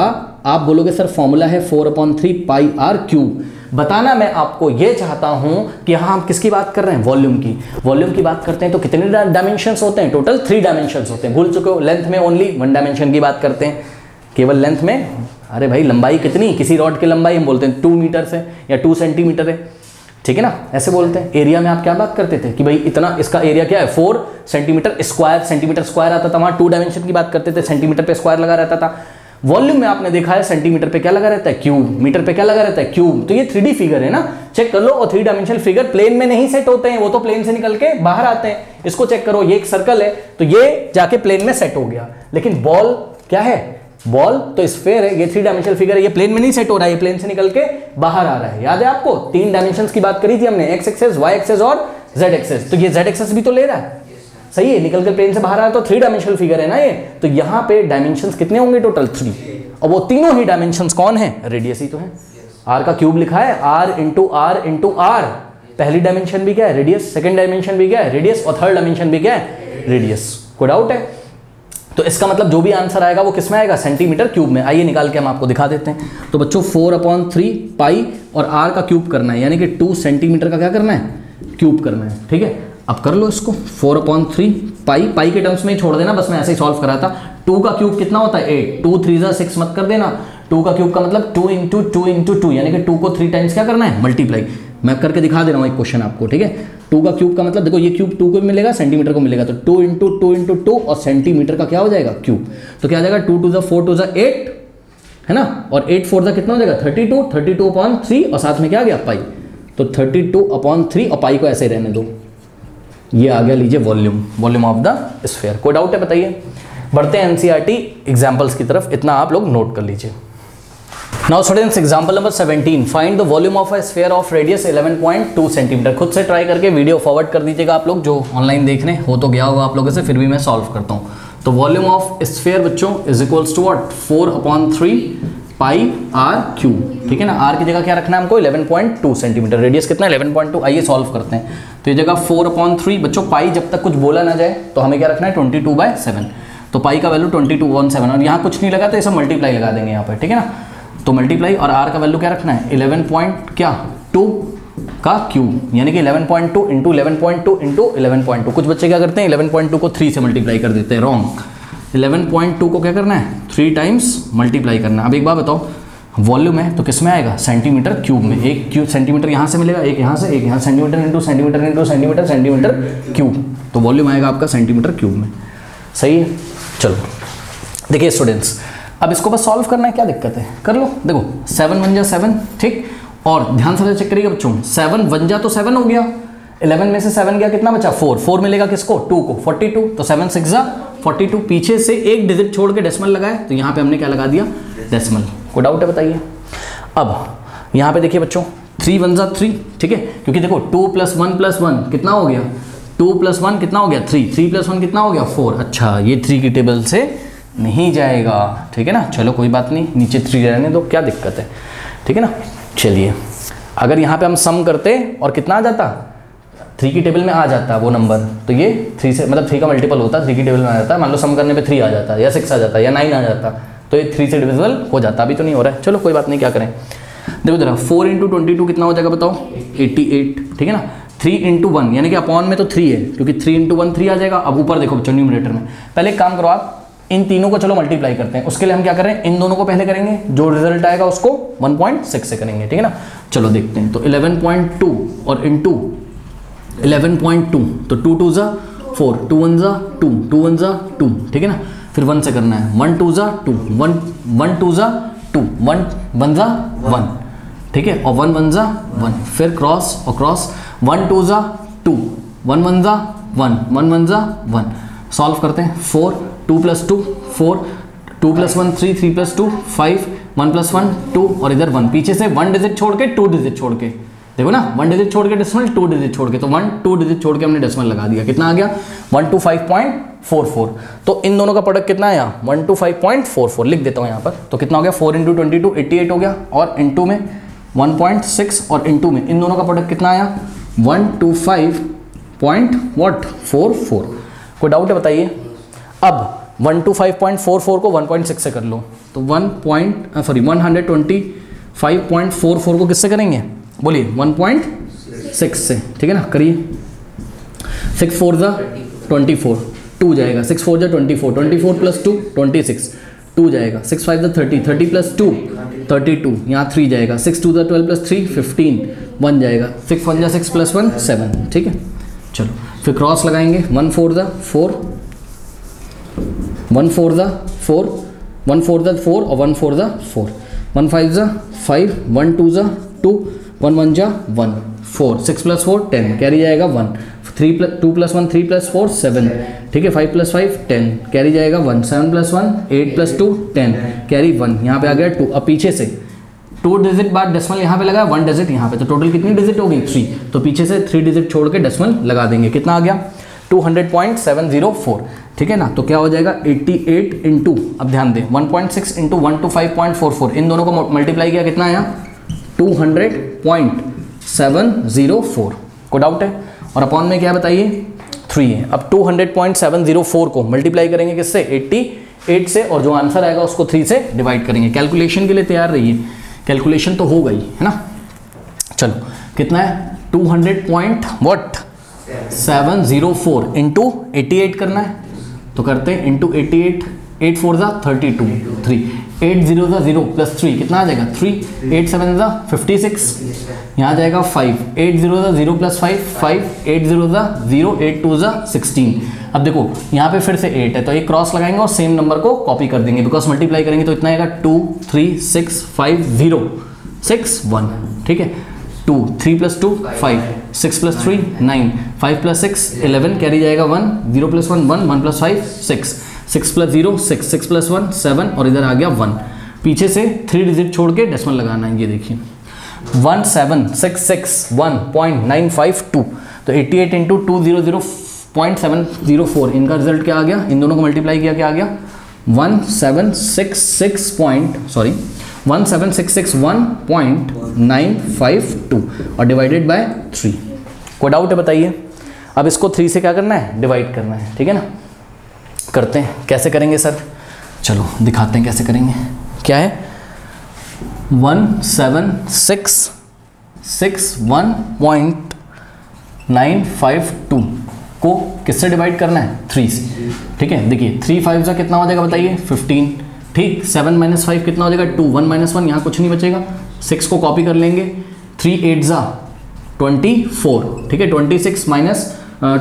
आप बोलोगे सर फॉर्मूला है 4/3 पाई r क्यूब। बताना मैं आपको ये चाहता हूं कि यहाँ हम किसकी बात कर रहे हैं, वॉल्यूम की। वॉल्यूम की बात करते हैं तो कितने डायमेंशंस होते हैं, टोटल 3 डायमेंशंस होते हैं, भूल चुके हो, लेंथ में ओनली 1 डायमेंशन की बात करते हैं, केवल लेंथ में। अरे भाई लंबाई कितनी, किसी रॉड की लंबाई हम बोलते हैं 2 मीटर है या 2 सेंटीमीटर है, ठीक है ना, ऐसे बोलते हैं। एरिया में आप क्या बात करते थे कि भाई इतना, इसका एरिया क्या है 4 सेंटीमीटर स्क्वायर, सेंटीमीटर स्क्वायर आता था वहाँ, 2 डायमेंशन की बात करते थे, सेंटीमीटर पे स्क्वायर लगा रहता था। वॉल्यूम में आपने देखा है सेंटीमीटर पे क्या लगा रहता है, क्यूब, मीटर पे क्या लगा रहता है, क्यूब। तो ये 3D फिगर है ना, चेक कर लो। और 3 डायमेंशनल फिगर प्लेन में नहीं सेट होते हैं, वो तो प्लेन से निकल के बाहर आते हैं। इसको चेक करो, ये एक सर्कल है तो ये जाके प्लेन में सेट हो गया, लेकिन बॉल क्या है, बॉल तो स्फीयर है, ये 3 डायमेंशनल फिगर है, ये प्लेन में नहीं सेट हो रहा है, ये प्लेन से निकल के बाहर आ रहा है। याद है आपको 3 डायमेंशन की बात करी थी हमने, एक्स एक्सेस, वाई एक्सेस और जेड एक्सेस। तो ये जेड एक्सेस भी तो ले रहा है, सही है, निकल कर प्लेन से बाहर आया, तो 3 डायमेंशनल फिगर है ना ये। तो यहाँ पे डायमेंशंस कितने होंगे, टोटल 3, और वो तीनों ही डायमेंशंस कौन है, रेडियस ही तो है। आर का क्यूब लिखा है, r इंटू आर, पहली डायमेंशन भी क्या है रेडियस, सेकंड डायमेंशन भी क्या है रेडियस, और थर्ड डायमेंशन भी क्या है रेडियस। कोई डाउट है? तो इसका मतलब जो भी आंसर आएगा वो किसमें आएगा, सेंटीमीटर क्यूब में। आइए निकाल के हम आपको दिखा देते हैं। तो बच्चों 4/3 पाई और आर का क्यूब करना है, यानी कि 2 सेंटीमीटर का क्या करना है, क्यूब करना है, ठीक है। अब कर लो इसको 4/3 पाई, पाई के टर्म्स में ही छोड़ देना, बस मैं ऐसे ही सॉल्व करा था। 2 का क्यूब कितना होता है 8, 2 3 6 मत कर देना, 2 का क्यूब का मतलब 2 इंटू 2 इंटू 2, यानी कि 2 को 3 टाइम्स क्या करना है, मल्टीप्लाई। मैं करके दिखा दे रहा हूँ एक क्वेश्चन आपको, ठीक है। 2 का क्यूब का मतलब देखो, ये क्यूब 2 को मिलेगा, सेंटीमीटर को मिलेगा, तो 2 इंटू 2 इंटू 2 और सेंटीमीटर का क्या हो जाएगा, क्यूब। तो क्या आ जाएगा 2 × 4 = 8, है ना, और 8 × 4 कितना हो जाएगा 32, 32/3, और साथ में क्या आ गया पाई, तो 32/3, और पाई को ऐसे रहने दो। ये आ गया लीजिए volume, volume of the sphere. कोई डाउट है बताइए। बढ़ते हैं एनसीईआरटी एग्जाम्पल्स की तरफ, इतना आप लोग नोट कर लीजिए। Now students example number 17, find the volume of a sphere of radius 11.2 centimetre. खुद से ट्राई करके वीडियो फॉरवर्ड कर दीजिएगा आप लोग, जो ऑनलाइन देखने हो तो गया होगा आप लोगों से, फिर भी मैं सॉल्व करता हूँ। तो वॉल्यूम ऑफ स्फीयर बच्चों is equals to what, 4/3 pi r cube, ठीक है ना। आर की जगह क्या रखना है हमको, 11.2 सेंटीमीटर, रेडियस कितना है 11.2। आइए सॉल्व करते हैं। तो ये जगह 4/3 बच्चों, पाई जब तक कुछ बोला ना जाए तो हमें क्या रखना है 22/7, तो पाई का वैल्यू 22/7, और यहाँ कुछ नहीं लगा तो ये सब मल्टीप्लाई लगा देंगे यहाँ पर, ठीक है ना, तो मल्टीप्लाई। और आर का वैल्यू क्या रखना है 11.2 का क्यूब, यानी कि 11.2 इंटू 11.2 इंटू 11.2। कुछ बच्चे क्या करते हैं 11.2 को 3 से मल्टीप्लाई कर देते हैं, रॉन्ग। 11.2 को क्या करना है 3 टाइम्स मल्टीप्लाई करना। अब एक बात बताओ, वॉल्यूम है तो किसमें आएगा, सेंटीमीटर क्यूब में। एक क्यूब सेंटीमीटर यहाँ से मिलेगा, एक यहाँ से, एक यहाँ, centimetre into centimetre into centimetre centimetre cube, तो वॉल्यूम आएगा आपका सेंटीमीटर क्यूब में, सही है। चलो देखिए स्टूडेंट्स, अब इसको बस सॉल्व करना है, क्या दिक्कत है, कर लो। देखो 7 × 1 = 7, ठीक, और ध्यान से चेक करिएगा बच्चों, 7 × 1 = 7 हो गया, 11 में से 7 गया, कितना बचा 4, 4 मिलेगा किसको 2 को, 42, तो 7×6 = 42, पीछे से एक डिजिट छोड़ के डेसिमल लगाए तो यहाँ पे हमने क्या लगा दिया, डेसिमल। कोई डाउट है बताइए। अब यहाँ पे देखिए बच्चों 3×1 = 3, ठीक है, क्योंकि देखो 2 + 1 + 1 कितना हो गया, 2 + 1 कितना हो गया 3, 3 + 1 कितना हो गया 4। अच्छा ये 3 की टेबल से नहीं जाएगा, ठीक है ना, चलो कोई बात नहीं, नीचे 3 रहने दो, क्या दिक्कत है, ठीक है ना। चलिए अगर यहाँ पे हम सम करते और कितना आ जाता, 3 की टेबल में आ जाता वो नंबर, तो ये 3 से मतलब 3 का मल्टीपल होता, 3 की टेबल में आ जाता, मान लो सम करने पे 3 आ जाता, या 6 आ जाता, या 9 आ जाता, तो ये 3 से डिविजिबल हो जाता। अभी तो नहीं हो रहा है, चलो कोई बात नहीं, क्या करें। देखो जरा 4 × 22 कितना हो जाएगा बताओ, 88, ठीक है ना। 3 × 1 यानी कि अपॉन में तो 3 है, क्योंकि 3 × 1 = 3 आ जाएगा। अब ऊपर देखो बच्चों न्यूमरेटर में, पहले एक काम करो आप, इन तीनों को चलो मल्टीप्लाई करते हैं, उसके लिए हम क्या करें, इन दोनों को पहले करेंगे, जो रिजल्ट आएगा उसको 1.6 से करेंगे, ठीक है ना। चलो देखते हैं, तो 11.2 और इंटू 11.2, तो 2×2 = 4, 2×1 = 2, 2×1 = 2, ठीक है ना। फिर 1 से करना है, 1×2 = 2, 1×1 = 2, 1×1 = 1, ठीक है, और 1×1 = 1, फिर क्रॉस और क्रॉस, 1×2 = 2, 1×1 = 1, 1×1 = 1। सॉल्व करते हैं, 4 2 + 2 4, 2 + 1 3, 3 + 2 5, 1 + 1 2, और इधर 1, पीछे से 1 डिजिट छोड़ के 2 डिजिट छोड़ के, देखो ना 1 डिजिट छोड़ के डेसिमल, 2 डिजिट छोड़ के, तो 1 2 डिजिट छोड़ के हमने डेसिमल लगा दिया, कितना आ गया 125.4 44। तो इन दोनों का प्रोडक्ट कितना है यहाँ 125.44 लिख देता हूँ यहाँ पर। तो कितना हो गया 4 × 22 88 हो गया और इंटू में 1.6 और इंटू में इन दोनों का प्रोडक्ट कितना आया 125.44। कोई डाउट है बताइए। अब 125.44 को 1.6 से कर लो तो 125.44 को किससे करेंगे बोलिए 1.6 से, ठीक है ना। करिए 6 × 4 = 24 2 जाएगा 6 × 4 = 24 24 + 2 26 2 जाएगा 6 × 5 = 30 30 + 2 32 यहाँ 3 जाएगा 6 × 2 = 12 + 3 = 15 1 जाएगा 6 × 1 = 6 + 1 = 7 ठीक है। चलो फिर क्रॉस लगाएंगे 1 × 4 = 4 1 × 4 = 4 और 1 × 4 = 4 1 × 5 = 5 1 × 2 = 2 1 × 1 = 1 4 6 + 4 = 10 कैरी जाएगा 1 3 + 2 + 1 3 + 4 = 7 ठीक है 5 + 5 = 10 कैरी जाएगा 1 7 + 1 8 + 2 = 10 कैरी 1 यहाँ पे आ गया 2। अब पीछे से 2 डिजिट बाद डेसिमल यहाँ पे लगा 1 डिजिट यहाँ पे तो टोटल कितनी डिजिट होगी 3। तो पीछे से 3 डिजिट छोड़ के डेसिमल लगा देंगे कितना आ गया 200.704 ठीक है ना। तो क्या हो जाएगा 88 इंटू अब ध्यान दें 1.6 × 125.44 इन दोनों को मल्टीप्लाई किया कितना आया 200.704। कोई डाउट है। और अपॉन में क्या बताइए 3 है। अब 200.704 को मल्टीप्लाई करेंगे किससे 88 से और जो आंसर आएगा उसको 3 से डिवाइड करेंगे। कैलकुलेशन के लिए तैयार रहिए कैलकुलेशन तो हो गई है ना। चलो कितना है 200.704 इंटू 88 करना है तो करते हैं इंटू 88 8 × 4 = 32 3 8 × 0 = 0 + 3 कितना आ जाएगा 3 8 × 7 = 56 यहाँ जाएगा 5 8 × 0 = 0 + 5 5 8 × 0 = 0 8 × 2 = 16। अब देखो यहाँ पे फिर से 8 है तो एक क्रॉस लगाएंगे और सेम नंबर को कॉपी कर देंगे बिकॉज मल्टीप्लाई करेंगे तो इतना आएगा 2 3 6 5 0 6 1 ठीक है 2 3 + 2 5 6 + 3 9 5 + 6 = 11 कैरी जाएगा 1 0 + 1 = 1 1 + 5 6 6 + 0 = 6 6 + 1 = 7 और इधर आ गया 1। पीछे से 3 डिजिट छोड़ के डेसिमल लगाना है ये देखिए 17661.952 तो 88 × 200.704 इनका रिजल्ट क्या आ गया इन दोनों को मल्टीप्लाई किया क्या आ गया 17661.952 और डिवाइडेड बाय 3। कोई डाउट है बताइए। अब इसको 3 से क्या करना है डिवाइड करना है ठीक है ना। करते हैं कैसे करेंगे सर चलो दिखाते हैं कैसे करेंगे। क्या है 17661.952 को किससे डिवाइड करना है 3 से ठीक है। देखिए 3 × 5 कितना हो जाएगा बताइए 15 ठीक 7 - 5 कितना हो जाएगा 2 1 - 1 यहाँ कुछ नहीं बचेगा 6 को कॉपी कर लेंगे 3 × 8 = 24 ठीक है 26 -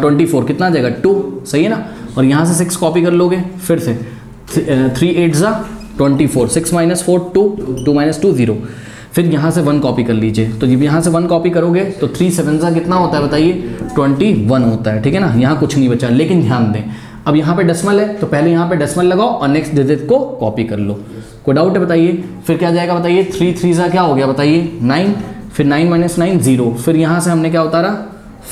24 कितना आ जाएगा 2 सही है ना। और यहाँ से 6 कॉपी कर लोगे फिर से 3 × 8 = 24 6 - 4 = 2 2 - 2 = 0 फिर यहाँ से 1 कॉपी कर लीजिए तो जब यहाँ से 1 कॉपी करोगे तो 3 × 7 कितना होता है बताइए 21 होता है ठीक है ना। यहाँ कुछ नहीं बचा लेकिन ध्यान दें अब यहाँ पे डेसिमल है तो पहले यहाँ पे डेसिमल लगाओ और नेक्स्ट डिजिट को कॉपी कर लो। कोई डाउट है बताइए। फिर क्या जाएगा बताइए 3 × 3 क्या हो गया बताइए 9 फिर 9 - 9 0 फिर यहाँ से हमने क्या उतारा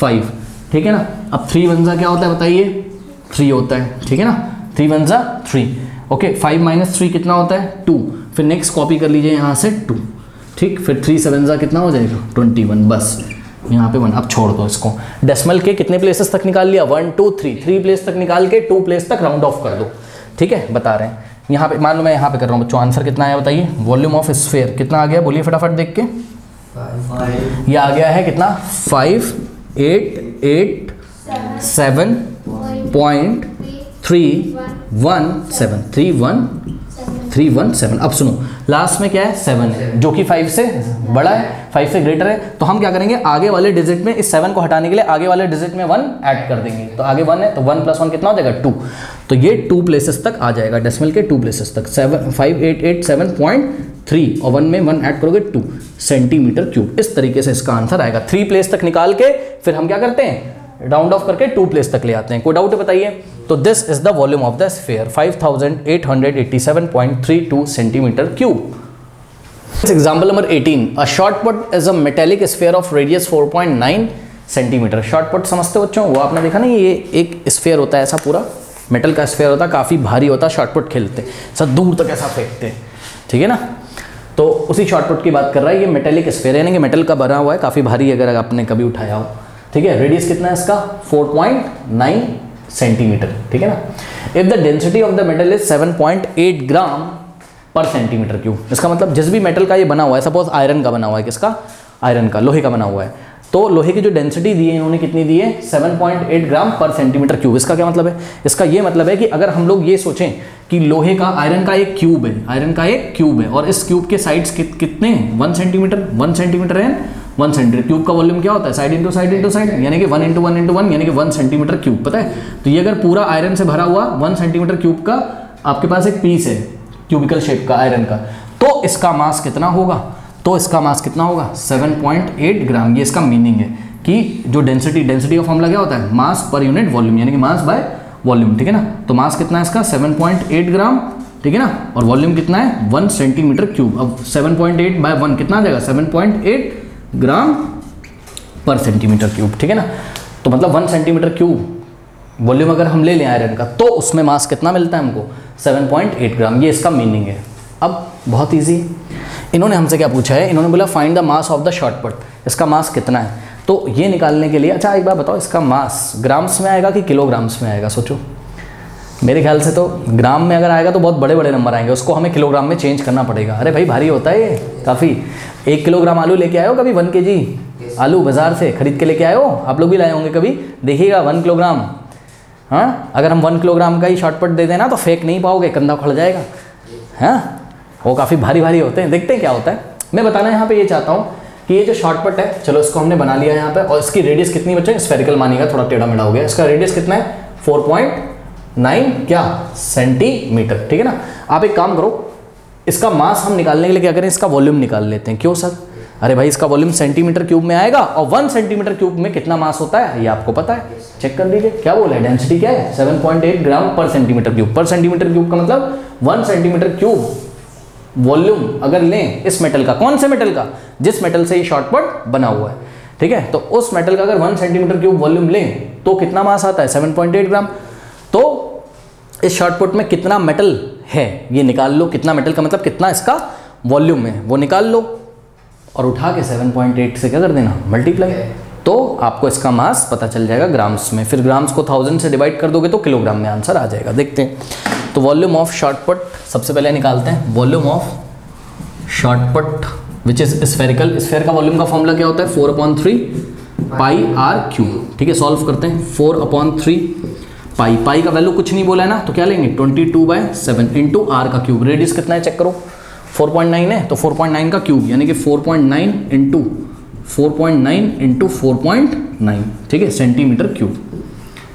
5 ठीक है ना। अब 3 × 1 क्या होता है बताइए 3 होता है ठीक है ना 3 × 1 = 3 ओके 5 - 3 कितना होता है 2 फिर नेक्स्ट कॉपी कर लीजिए यहाँ से 2 ठीक फिर 3 × 7 कितना हो जाएगा 21 बस यहाँ पे 1। अब छोड़ दो इसको डेसिमल के कितने प्लेसेस तक निकाल लिया 1 2 3 प्लेस तक निकाल के 2 प्लेस तक राउंड ऑफ कर दो ठीक है। बता रहे हैं यहाँ पे मान लो मैं यहाँ पे कर रहा हूँ बच्चों आंसर कितना आया बताइए वॉल्यूम ऑफ स्फीयर कितना आ गया बोलिए फटाफट देख के ये आ गया है कितना 5 8 8 7.317 317। अब सुनो लास्ट में क्या है 7 है जो कि 5 से बड़ा है 5 से ग्रेटर है तो हम क्या करेंगे आगे वाले डिजिट में इस 7 को हटाने के लिए आगे वाले डिजिट में 1 ऐड कर देंगे तो आगे 1 है तो 1 + 1 कितना हो जाएगा 2 तो ये 2 प्लेसेस तक आ जाएगा डेसिमल के 2 प्लेसेस तक 7 5 8 8 7.3 और 1 में 1 ऐड करोगे 2 सेंटीमीटर क्यूब। इस तरीके से इसका आंसर आएगा 3 प्लेस तक निकाल के फिर हम क्या करते हैं राउंड ऑफ करके 2 प्लेस तक ले आते हैं। कोई डाउट है बताइए। तो this is the volume of the sphere 5887.32 centimetre cube. Example number 18 a shot put is a metallic sphere of radius 4.9 centimetre. Shot put समझते हो बच्चों वो आपने देखा ना ये एक स्फीयर होता है ऐसा पूरा मेटल का स्फेयर होता, काफ़ी भारी होता, शॉर्टपुट खेलते सर, दूर तक ऐसा फेंकते, ठीक है ना। तो उसी शॉर्टपुट की बात कर रहा है, ये मेटेलिक स्फेयर है ना, कि मेटल का बना हुआ है, काफ़ी भारी, अगर आपने कभी उठाया हो, ठीक है। रेडियस कितना है इसका, 4.9 सेंटीमीटर, ठीक है ना। If the density of the metal is 7.8 gram per centimetre cube, इसका मतलब जिस भी मेटल का ये बना हुआ है, सपोज आयरन का बना हुआ है, किसका, आयरन का, लोहे का बना हुआ है, तो लोहे की जो डेंसिटी दी है इन्होंने कितनी दी है, 7.8 ग्राम पर सेंटीमीटर क्यूब। इसका क्या मतलब है, इसका ये मतलब है कि अगर हम लोग ये सोचें कि लोहे का, आयरन का एक क्यूब है, आयरन का एक क्यूब है, और इस क्यूब के साइड्स कितने हैं, 1 सेंटीमीटर है, 1 सेंटीमीटर। क्यूब का वॉल्यूम क्या होता है, side into side into side, यानी कि 1 इंटू 1 इंटू 1, यानी कि 1 सेंटीमीटर क्यूब, पता है। तो ये अगर पूरा आयरन से भरा हुआ 1 सेंटीमीटर क्यूब का आपके पास एक पीस है क्यूबिकल शेप का आयरन का, तो इसका मास कितना होगा, 7.8 ग्राम। ये इसका मीनिंग है कि जो डेंसिटी का फॉर्मूला क्या होता है, मास पर यूनिट वॉल्यूम, यानी कि मास बाय वॉल्यूम, ठीक है ना। तो मास कितना है इसका, 7.8 ग्राम, ठीक है ना, और वॉल्यूम कितना है, 1 सेंटीमीटर क्यूब। अब 7.8 बाय 1 कितना आ जाएगा, 7.8 ग्राम पर सेंटीमीटर क्यूब, ठीक है ना। तो मतलब 1 सेंटीमीटर क्यूब वॉल्यूम अगर हम ले लें आयरन का, तो उसमें मास कितना मिलता है हमको, 7.8 ग्राम, ये इसका मीनिंग है। अब बहुत ईजी, इन्होंने हमसे क्या पूछा है, इन्होंने बोला find the mass of the shot put, इसका मास कितना है। तो ये निकालने के लिए, अच्छा एक बार बताओ, इसका मास ग्राम्स में आएगा कि किलोग्राम्स में आएगा, सोचो। मेरे ख्याल से तो ग्राम में अगर आएगा तो बहुत बड़े बड़े नंबर आएंगे, उसको हमें किलोग्राम में चेंज करना पड़ेगा। अरे भाई भारी होता है ये काफ़ी। 1 किलोग्राम आलू लेके आए हो कभी, 1 kg आलू बाज़ार से खरीद के लेके आए हो, आप लोग भी लाए होंगे कभी, देखिएगा 1 किलोग्राम। हाँ, अगर हम 1 किलोग्राम का ही शॉर्टपट दे देना तो फेंक नहीं पाओगे, कंधा उखड़ जाएगा। हाँ, वो काफ़ी भारी भारी होते हैं, देखते हैं क्या होता है। मैं बताना यहाँ पे ये चाहता हूँ कि ये जो शॉर्टपट है, चलो इसको हमने बना लिया यहाँ पे, और इसकी रेडियस कितनी बच्चों, स्फेरिकल मानिएगा, थोड़ा टेढ़ा मेढ़ा हो गया, इसका रेडियस कितना है, 4.9 सेंटीमीटर, ठीक है ना। आप एक काम करो, इसका मास हम निकालने के लिए क्या करें, इसका वॉल्यूम निकाल लेते हैं। क्यों सर, अरे भाई इसका वॉल्यूम सेंटीमीटर क्यूब में आएगा, और 1 सेंटीमीटर क्यूब में कितना मास होता है ये आपको पता है, चेक कर लीजिए। क्या बोला है, डेंसिटी क्या है, 7.8 gram per centimetre cube. Per centimetre cube का मतलब 1 सेंटीमीटर क्यूब वॉल्यूम अगर लें इस मेटल का, कौन से मेटल का, जिस मेटल से ये शॉर्टपट बना हुआ है, ठीक है, तो उस मेटल का अगर 1 सेंटीमीटर क्यूब वॉल्यूम लें तो कितना मास आता है, 7.8 ग्राम। तो इस शॉर्टपुट में कितना मेटल है ये निकाल लो, कितना मेटल का मतलब कितना इसका वॉल्यूम है वो निकाल लो, और उठा के 7.8 से क्या कर देना, मल्टीप्लाई, तो आपको इसका मास पता चल जाएगा ग्राम्स में। फिर ग्राम्स को 1000 से डिवाइड कर दोगे तो किलोग्राम में आंसर आ जाएगा। देखते हैं, तो वॉल्यूम ऑफ शॉर्टपट सबसे पहले निकालते हैं, volume of shot put which is spherical, sphere का वॉल्यूम का फॉर्मूला क्या होता है, 4/3 पाई r क्यूब, ठीक है। सॉल्व करते हैं, 4/3 पाई, पाई का वैल्यू कुछ नहीं बोला है ना, तो क्या लेंगे, 22/7 इंटू r का क्यूब। रेडियस कितना है चेक करो, 4.9 है, तो 4.9 का क्यूब, यानी कि 4.9 इंटू 4.9, ठीक है, सेंटीमीटर क्यूब।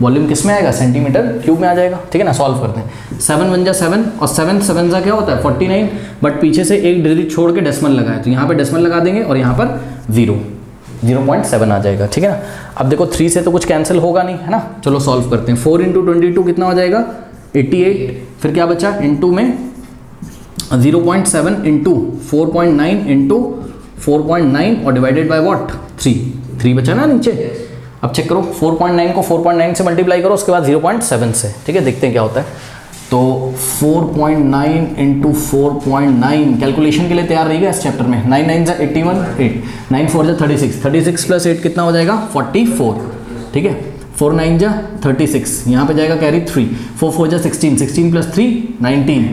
वॉल्यूम किस में आएगा, सेंटीमीटर क्यूब में आ जाएगा, ठीक है ना। सॉल्व करते हैं, 7 × 7 और 7 × 7 क्या होता है, 49, बट पीछे से एक डिजिट छोड़ के डेसिमल लगाए, तो यहाँ पे डेसिमल लगा देंगे और यहाँ पर 0.7 आ जाएगा, ठीक है ना। अब देखो 3 से तो कुछ कैंसिल होगा नहीं, है ना, चलो सॉल्व करते हैं। 4 × 22 कितना हो जाएगा, 88, फिर क्या बचा, इंटू में 0.7 इंटू 4.9 इंटू 4.9 और डिवाइडेड बाय व्हाट, 3 बचा ना नीचे। अब चेक करो, 4.9 को 4.9 से मल्टीप्लाई करो, उसके बाद 0.7 से, ठीक है, देखते हैं क्या होता है। तो 4.9 इंटू 4.9, कैलकुलेशन के लिए तैयार रहिएगा इस चैप्टर में। 9 9 जा 81 8, 9 4 जा 36, 36 + 8 कितना हो जाएगा, 44, ठीक है। 4 9 जा 36, यहाँ पे जाएगा कैरी 3, 4 4 जा 16, 16 + 3 19,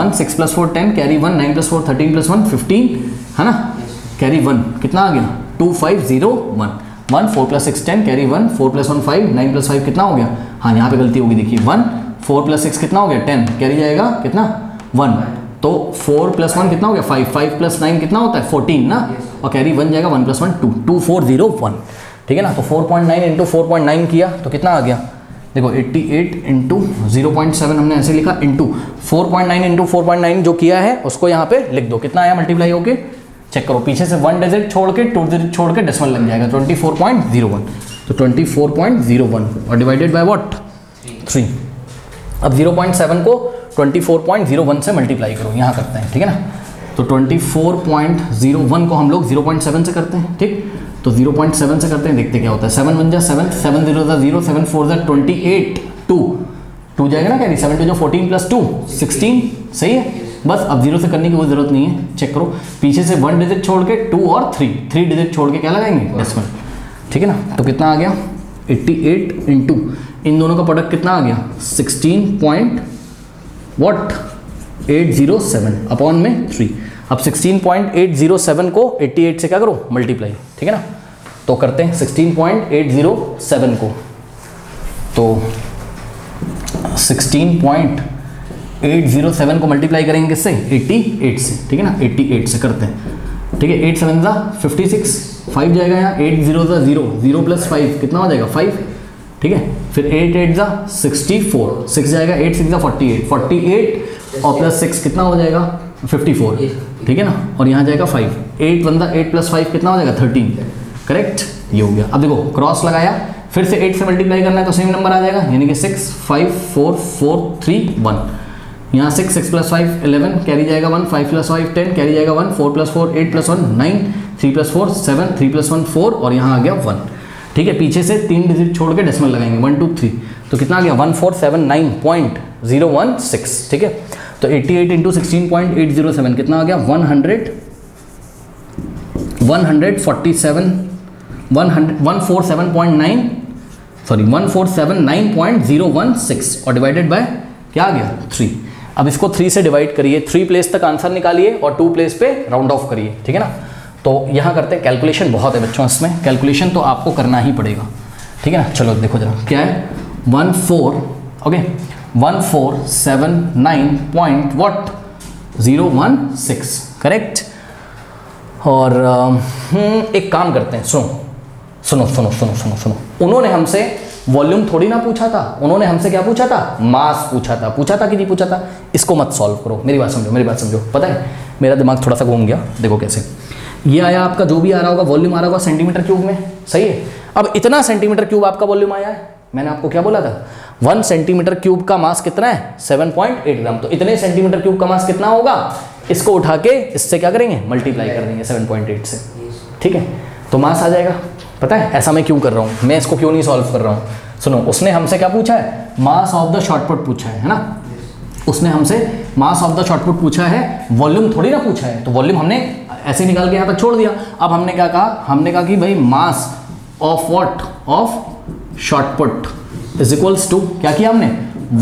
1 6 + 4 10, कैरी 1, 9 + 4 13 + 1 15, है ना, कैरी 1 कितना आ गया, 2501, 1 4 + 6 10, कैरी 1, 4 + 1 5, 9 + 5 कितना हो गया, हाँ यहाँ पे गलती होगी देखिए, 1 4 + 6 कितना हो गया, 10, कैरी जाएगा कितना, 1, तो 4 + 1 कितना हो गया, 5, 5 + 9 कितना होता है, 14 ना, और कैरी 1 जाएगा, 1 + 1 2, 2401, ठीक है ना। तो 4.9 इंटू 4.9 किया तो कितना आ गया, देखो 88 इंटू 0.7 हमने ऐसे लिखा, इंटू 4.9 इंटू 4.9 जो किया है उसको यहाँ पे लिख दो, कितना आया मल्टीप्लाई होके, चेक करो, पीछे से 1 डिजिट छोड़ के 2 डिजिट छोड़ के डेसिमल लग जाएगा, 24.01, तो 24.01 और डिवाइडेड बाय व्हाट, 3। अब 0.7 को 24.01 से मल्टीप्लाई करो, यहाँ करते हैं, ठीक है ना। तो 24.01 को हम लोग 0.7 से करते हैं, ठीक, तो 0.7 से करते हैं, देखते क्या होता है। 7 × 7 7 0 0 7 4 28 2 टू जाएगा ना, क्या 7 × 14 + 2 16, सही है। बस अब जीरो से करने की कोई जरूरत नहीं है। चेक करो पीछे से 1 डिजिट छोड़ के 2 और 3 डिजिट छोड़ के क्या लगाएंगे डेसिमल, ठीक है ना। तो कितना आ गया 88 इंटू इन दोनों का प्रोडक्ट कितना आ गया 16.807 अपॉन में 3। अब 16.807 को 88 से क्या करो मल्टीप्लाई, ठीक है ना। तो करते हैं 16.807 को, तो 16.807 को मल्टीप्लाई करेंगे किससे 88 से, ठीक है ना। 88 से करते हैं, ठीक है। 8 7 = 56, 5 जाएगा यहाँ, 8 0 = 0 0 + 5 कितना हो जाएगा 5, ठीक है। फिर 8 8 = 64, 6 जाएगा, 8 6 = 48 48 और +6 कितना हो जाएगा 54, ठीक है ना। और यहाँ जाएगा 5, 8 1 8 + 5 कितना हो जाएगा 13, करेक्ट, ये हो गया। अब देखो क्रॉस लगाया, फिर से 8 से मल्टीप्लाई करना है तो सेम नंबर आ जाएगा, यानी कि 6 5 4 4 3 1। यहाँ 6 6 + 5 11, कैरी जाएगा 1, 5 + 5 10, कैरी जाएगा 1, 4 + 4 8 + 1 9, 3 + 4 7, 3 + 1 4 और यहाँ आ गया 1, ठीक है। पीछे से 3 डिजिट छोड़ के डेसिमल लगाएंगे 1 2 3, तो कितना आ गया 1479.016, ठीक है। तो 88 × 16.807 कितना आ गया 149.016 और डिवाइडेड बाय क्या आ गया 3। अब इसको 3 से डिवाइड करिए, 3 प्लेस तक आंसर निकालिए और 2 प्लेस पे राउंड ऑफ करिए, ठीक है ना। तो यहाँ करते हैं कैलकुलेशन, बहुत है बच्चों इसमें कैलकुलेशन तो आपको करना ही पड़ेगा, ठीक है ना। चलो देखो जरा क्या है 1479.016, करेक्ट। और एक काम करते हैं, सुनो, उन्होंने हमसे वॉल्यूम थोड़ी ना पूछा था, उन्होंने हमसे क्या पूछा था मास पूछा था कि नहीं पूछा था। इसको मत सॉल्व करो, मेरी बात समझो। पता है मेरा दिमाग थोड़ा सा घूम गया, देखो कैसे ये आया आपका जो भी आ रहा होगा वॉल्यूम आ रहा होगा सेंटीमीटर क्यूब में, सही है। अब इतना सेंटीमीटर क्यूब आपका वॉल्यूम आया है, मैंने आपको क्या बोला था 1 सेंटीमीटर क्यूब का मास कितना है 7.8 ग्राम, तो इतने सेंटीमीटर क्यूब का मास कितना होगा, इसको उठा के इससे क्या करेंगे मल्टीप्लाई कर देंगे 7.8 से, ठीक है। तो मास आ जाएगा। पता है ऐसा मैं क्यों कर रहा हूँ, मैं इसको क्यों नहीं सॉल्व कर रहा हूँ, सुनो। उसने हमसे क्या पूछा है मास ऑफ द शॉर्टपुट पूछा है ना, उसने हमसे मास ऑफ द शॉर्टपुट पूछा है, वॉल्यूम थोड़ी ना पूछा है। तो वॉल्यूम हमने ऐसे निकाल के यहाँ तक छोड़ दिया। अब हमने क्या कहा, हमने कहा कि भाई mass of what of shot put is equals to, क्या किया हमने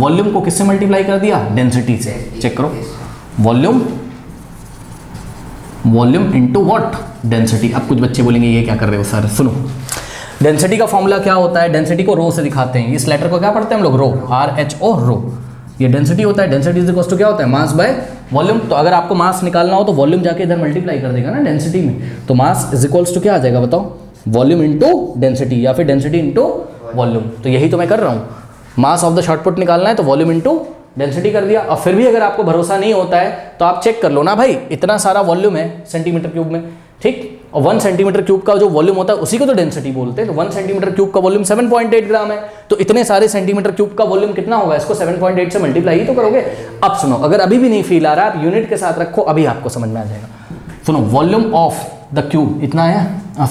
वॉल्यूम को किससे मल्टीप्लाई कर दिया डेंसिटी से। चेक करो वॉल्यूम इंटू व्हाट डेंसिटी। अब कुछ बच्चे बोलेंगे ये क्या कर रहे हो सर, सुनो डेंसिटी का फॉर्मूला क्या होता है, डेंसिटी को रो से दिखाते हैं, इस लेटर को क्या पढ़ते हैं हम लोग रो, RHO रो, ये डेंसिटी होता है। डेंसिटी इज इक्वल्स टू क्या होता है मास बाय वॉल्यूम। तो अगर आपको मास निकालना हो तो वॉल्यूम जाके इधर मल्टीप्लाई कर देगा ना डेंसिटी में, तो मास इज इक्वल्स टू क्या आ जाएगा बताओ वॉल्यूम इंटू डेंसिटी या फिर डेंसिटी इंटू वॉल्यूम। तो यही तो मैं कर रहा हूँ, मास ऑफ द शॉर्टपुट निकालना है तो वॉल्यूम इंटू डेंसिटी कर दिया। और फिर भी अगर आपको भरोसा नहीं होता है तो आप चेक कर लो ना भाई, इतना सारा वॉल्यूम है सेंटीमीटर क्यूब में, ठीक। और 1 सेंटीमीटर क्यूब का जो वॉल्यूम होता है उसी को तो डेंसिटी बोलते हैं। तो 1 सेंटीमीटर क्यूब का वॉल्यूम 7.8 ग्राम है, तो इतने सारे सेंटीमीटर क्यूब का वॉल्यूम कितना होगा, इसको 7.8 से मल्टीप्लाई ही तो करोगे। अब सुनो अगर अभी भी नहीं फील आ रहा आप यूनिट के साथ रखो, अभी आपको समझ में आ जाएगा। सुनो वॉल्यूम ऑफ द क्यूब इतना है,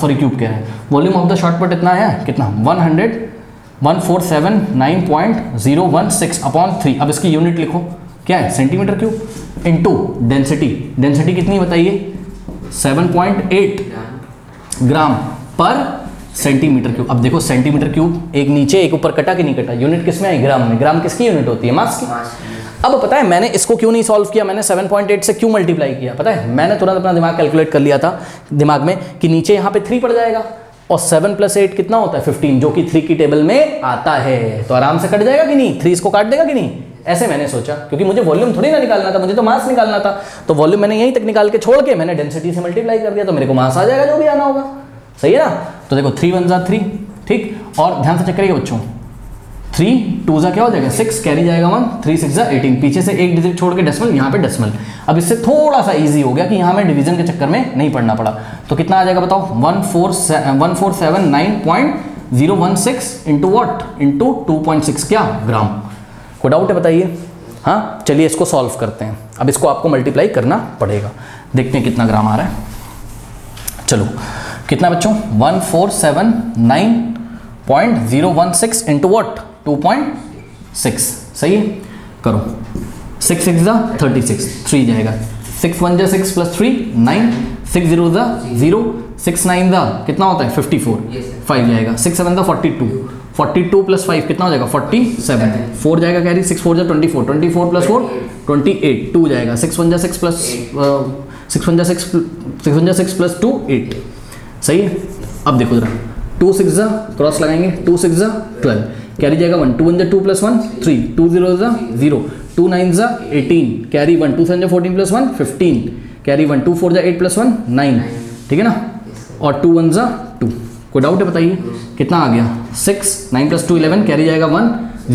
सॉरी क्यूब कह रहे हैं, वॉल्यूम ऑफ द शॉर्टकट इतना है कितना 149.016 अपॉन 3। अब इसकी यूनिट लिखो क्या है centimetre cube into density, density कितनी बताइए 7.8 ग्राम पर सेंटीमीटर क्यूब। अब देखो सेंटीमीटर क्यूब एक नीचे एक ऊपर कटा कि नहीं कटा, यूनिट किस में आई ग्राम में, ग्राम किसकी यूनिट होती है मास की। अब पता है मैंने इसको क्यों नहीं सॉल्व किया, मैंने 7.8 से क्यों मल्टीप्लाई किया, पता है मैंने तुरंत अपना दिमाग कैलकुलेट कर लिया था दिमाग में कि नीचे यहाँ पे 3 पड़ जाएगा और 7 + 8 कितना होता है 15, जो कि 3 की टेबल में आता है, तो आराम से कट जाएगा कि नहीं, 3 इसको काट देगा कि नहीं, ऐसे मैंने सोचा। क्योंकि मुझे वॉल्यूम थोड़ी ना निकालना था, मुझे तो मास निकालना था, तो वॉल्यूम मैंने यहीं तक निकाल के छोड़ के मैंने डेंसिटी से मल्टीप्लाई कर दिया, तो मेरे को मास आ जाएगा जो भी आना होगा, सही है ना। तो देखो 3 1 3, ठीक। और ध्यान से चेक करिएगा बच्चों 3 2 क्या हो जाएगा 6, कैरी जाएगा 1, 3 6 18, पीछे से 1 डिजिट छोड़ के डेसिमल, यहाँ पे डेसिमल। अब इससे थोड़ा सा इजी हो गया कि यहाँ में डिवीजन के चक्कर में नहीं पड़ना पड़ा। तो कितना आ जाएगा बताओ 149.016 इंटू वॉट इंटू 2.6 क्या ग्राम, कोई डाउट है बताइए। हाँ चलिए इसको सॉल्व करते हैं। अब इसको आपको मल्टीप्लाई करना पड़ेगा, देखते हैं कितना ग्राम आ रहा है। चलो कितना बच्चों 149.016 इंटू वॉट 2.6, सही है, करो 6 6 ज़ा 36, 3 जाएगा, 6 1 ज़ा 6 प्लस 3 9, 6 0 ज़ा 0, 6 9 ज़ा कितना होता है 54, 5 जाएगा, 6 7 ज़ा 42, 42 प्लस 5 कितना हो जाएगा 47, 4 जाएगा कैरी, 6 4 ज़ा 24, 24 प्लस 4 28, 2 जाएगा, 6 1 ज़ा 6 प्लस 2 8, सही है। अब देखो जरा 2 6 ज़ा क्रॉस लगाएंगे, 2 6 ज़ा 12 कैरी जाएगा 1, 2 1 ज़ा 2 प्लस 1 3, 2 0 ज़ा 0, 2 9 ज़ा 18 कैरी 1, 2 7 ज़ा 14 प्लस 1 15 कैरी 1, 2 4 ज़ा 8 प्लस 1 9, ठीक है ना, और 2 1 ज़ा 2, कोई डाउट है बताइए कितना आ गया 6 9 प्लस 2 11 कैरी जाएगा 1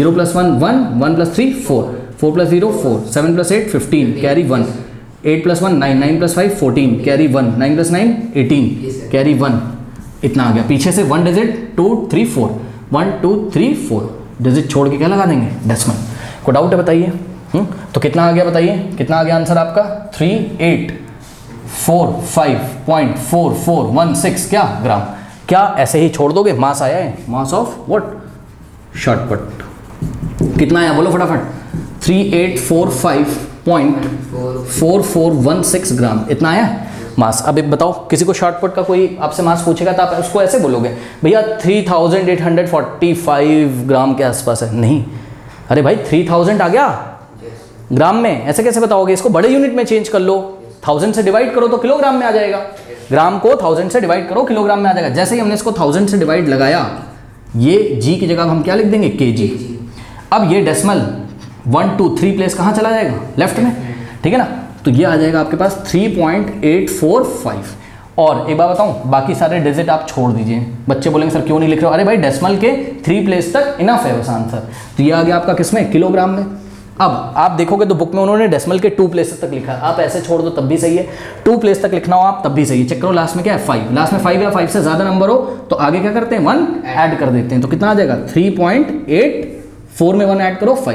0 plus 1 1 1 plus 3 4, 4 plus 0 4, 7 plus 8 15 carry 1, 8 plus 1 9, 9 plus 5 14 carry 1, 9 plus 9 18 carry 1, इतना आ गया। पीछे से 1 डिजिट 2 3 4, 1 2 3 4 डिजिट छोड़ के क्या लगा देंगे डेसिमल, को डाउट है बताइए। तो कितना आ गया बताइए, कितना आ गया आंसर आपका 3 8 4 5.4416 क्या ग्राम। क्या ऐसे ही छोड़ दोगे, मास आया है, मास ऑफ व्हाट शॉर्टकट कितना आया बोलो फटाफट, 3845.4416 ग्राम इतना आया मास। अब बताओ किसी को शॉर्टकट का कोई आपसे मास पूछेगा तो आप उसको ऐसे बोलोगे भैया 3845 ग्राम के आसपास है, नहीं अरे भाई 3000 आ गया ग्राम में, ऐसे कैसे बताओगे, इसको बड़े यूनिट में चेंज कर लो, 1000 से डिवाइड करो तो किलोग्राम में आ जाएगा, ग्राम को 1000 से डिवाइड करो किलोग्राम में आ जाएगा। जैसे ही हमने इसको 1000 से डिवाइड लगाया, ये जी की जगह हम क्या लिख देंगे केजी। अब ये डेसिमल 1 2 3 प्लेस कहाँ चला जाएगा लेफ्ट में, ठीक है ना, तो ये आ जाएगा आपके पास 3.845। और एक बार बताऊं, बाकी सारे डिजिट आप छोड़ दीजिए, बच्चे बोलेंगे सर क्यों नहीं लिख रहे हो, अरे भाई डेसिमल के 3 प्लेस तक इनफ है बस आंसर। तो ये आ गया आपका किसमें किलोग्राम में। अब आप देखोगे तो बुक में उन्होंने डेसिमल के 2 प्लेस तक लिखा, आप ऐसे छोड़ दो तब भी सही है, 2 प्लेस तक लिखना हो आप तब भी सही है, चेक करो लास्ट में क्या है 5, लास्ट में 5 या 5 से ज़्यादा नंबर हो तो आगे क्या करते हैं 1 ऐड कर देते हैं, तो कितना आ जाएगा 3.84 में 1 ऐड करो 5,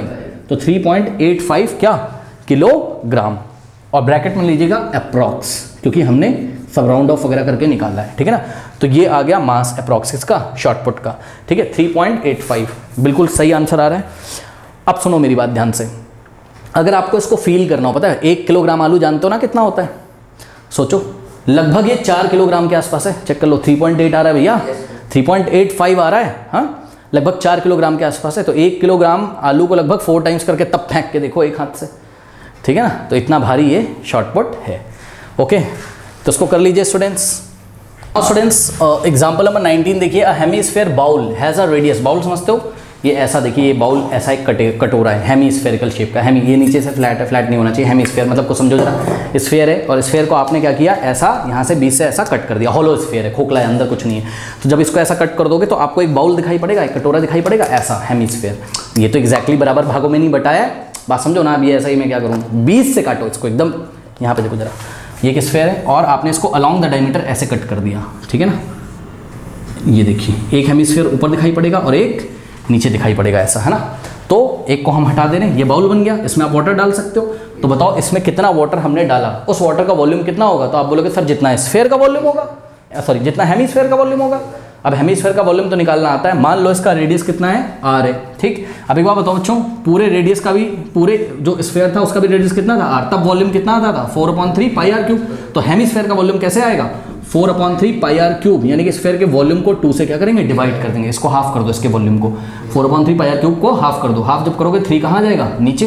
तो 3.85 क्या किलोग्राम। और ब्रैकेट में लीजिएगा अप्रॉक्स, क्योंकि हमने सब राउंड ऑफ वगैरह करके निकालना है, ठीक है ना। तो ये आ गया मास अप्रॉक्सिस का शॉर्टपुट का, ठीक है 3.85 बिल्कुल सही आंसर आ रहा है। अब सुनो मेरी बात ध्यान से, अगर आपको इसको फील करना हो, पता है 1 किलोग्राम आलू जानते हो ना कितना होता है, सोचो लगभग ये 4 किलोग्राम के आसपास है, चेक कर लो 3.8 आ रहा है भैया, 3.85 आ रहा है, हाँ लगभग 4 किलोग्राम के आसपास है। तो 1 किलोग्राम आलू को लगभग 4 टाइम्स करके तब फेंक के देखो एक हाथ से, ठीक है ना, तो इतना भारी ये शॉर्टपुट है। ओके तो इसको कर लीजिए स्टूडेंट्स। और स्टूडेंट्स एग्जाम्पल नंबर 19 देखिए, a hemisphere bowl has a radius, bowl समझते हो ये ऐसा, देखिए ये बाउल ऐसा एक कटोरा है हेमीस्फेरिकल शेप का, हेमी ये नीचे से फ्लैट है, फ्लैट नहीं होना चाहिए, हेमीस्फेयर मतलब को समझो जरा स्फेयर है, और स्फेयर को आपने क्या किया ऐसा यहाँ से बीच से ऐसा कट कर दिया, होलो स्फेयर है, खोखला है अंदर कुछ नहीं है। तो जब इसको ऐसा कट कर दोगे तो आपको एक बाउल दिखाई पड़ेगा, एक कटोरा दिखाई पड़ेगा ऐसा हेमीस्फेयर। ये तो एग्जैक्टली बराबर भागों में नहीं बटाया, बात समझो ना, अब ये ऐसा ही मैं क्या करूँ बीच से काटो इसको एकदम, यहाँ पे देखो जरा ये एक स्फेयर है और आपने इसको अलोंग द डायमीटर ऐसे कट कर दिया, ठीक है ना, ये देखिए एक हेमिस्फेयर ऊपर दिखाई पड़ेगा और एक नीचे दिखाई पड़ेगा ऐसा, है ना। तो एक को हम हटा दे रहे हैं, ये बाउल बन गया, इसमें आप वाटर डाल सकते हो, तो बताओ इसमें कितना वाटर हमने डाला, उस वाटर का वॉल्यूम कितना होगा, तो आप बोलोगे सर जितना स्फेयर का वॉल्यूम होगा, सॉरी जितना हेमिस्फेयर का वॉल्यूम होगा। अब हेमिस्फेयर का वॉल्यूम तो निकालना आता है, मान लो इसका रेडियस कितना है आर है, ठीक। अब एक बार बताओ बच्चों, पूरे रेडियस का भी, पूरे जो स्फेयर था उसका भी रेडियस कितना था आर, तब वॉल्यूम कितना आता था 4/3 पाई r क्यूब, तो हेमिस्फेयर का वॉल्यूम कैसे आएगा 4/3 पाई r क्यूब, यानी कि स्फेयर के वॉल्यूम को 2 से क्या करेंगे डिवाइड कर देंगे, इसको हाफ कर दो, इसके वॉल्यूम को 4/3 पाई r क्यूब को हाफ कर दो, हाफ जब करोगे 3 कहाँ जाएगा नीचे,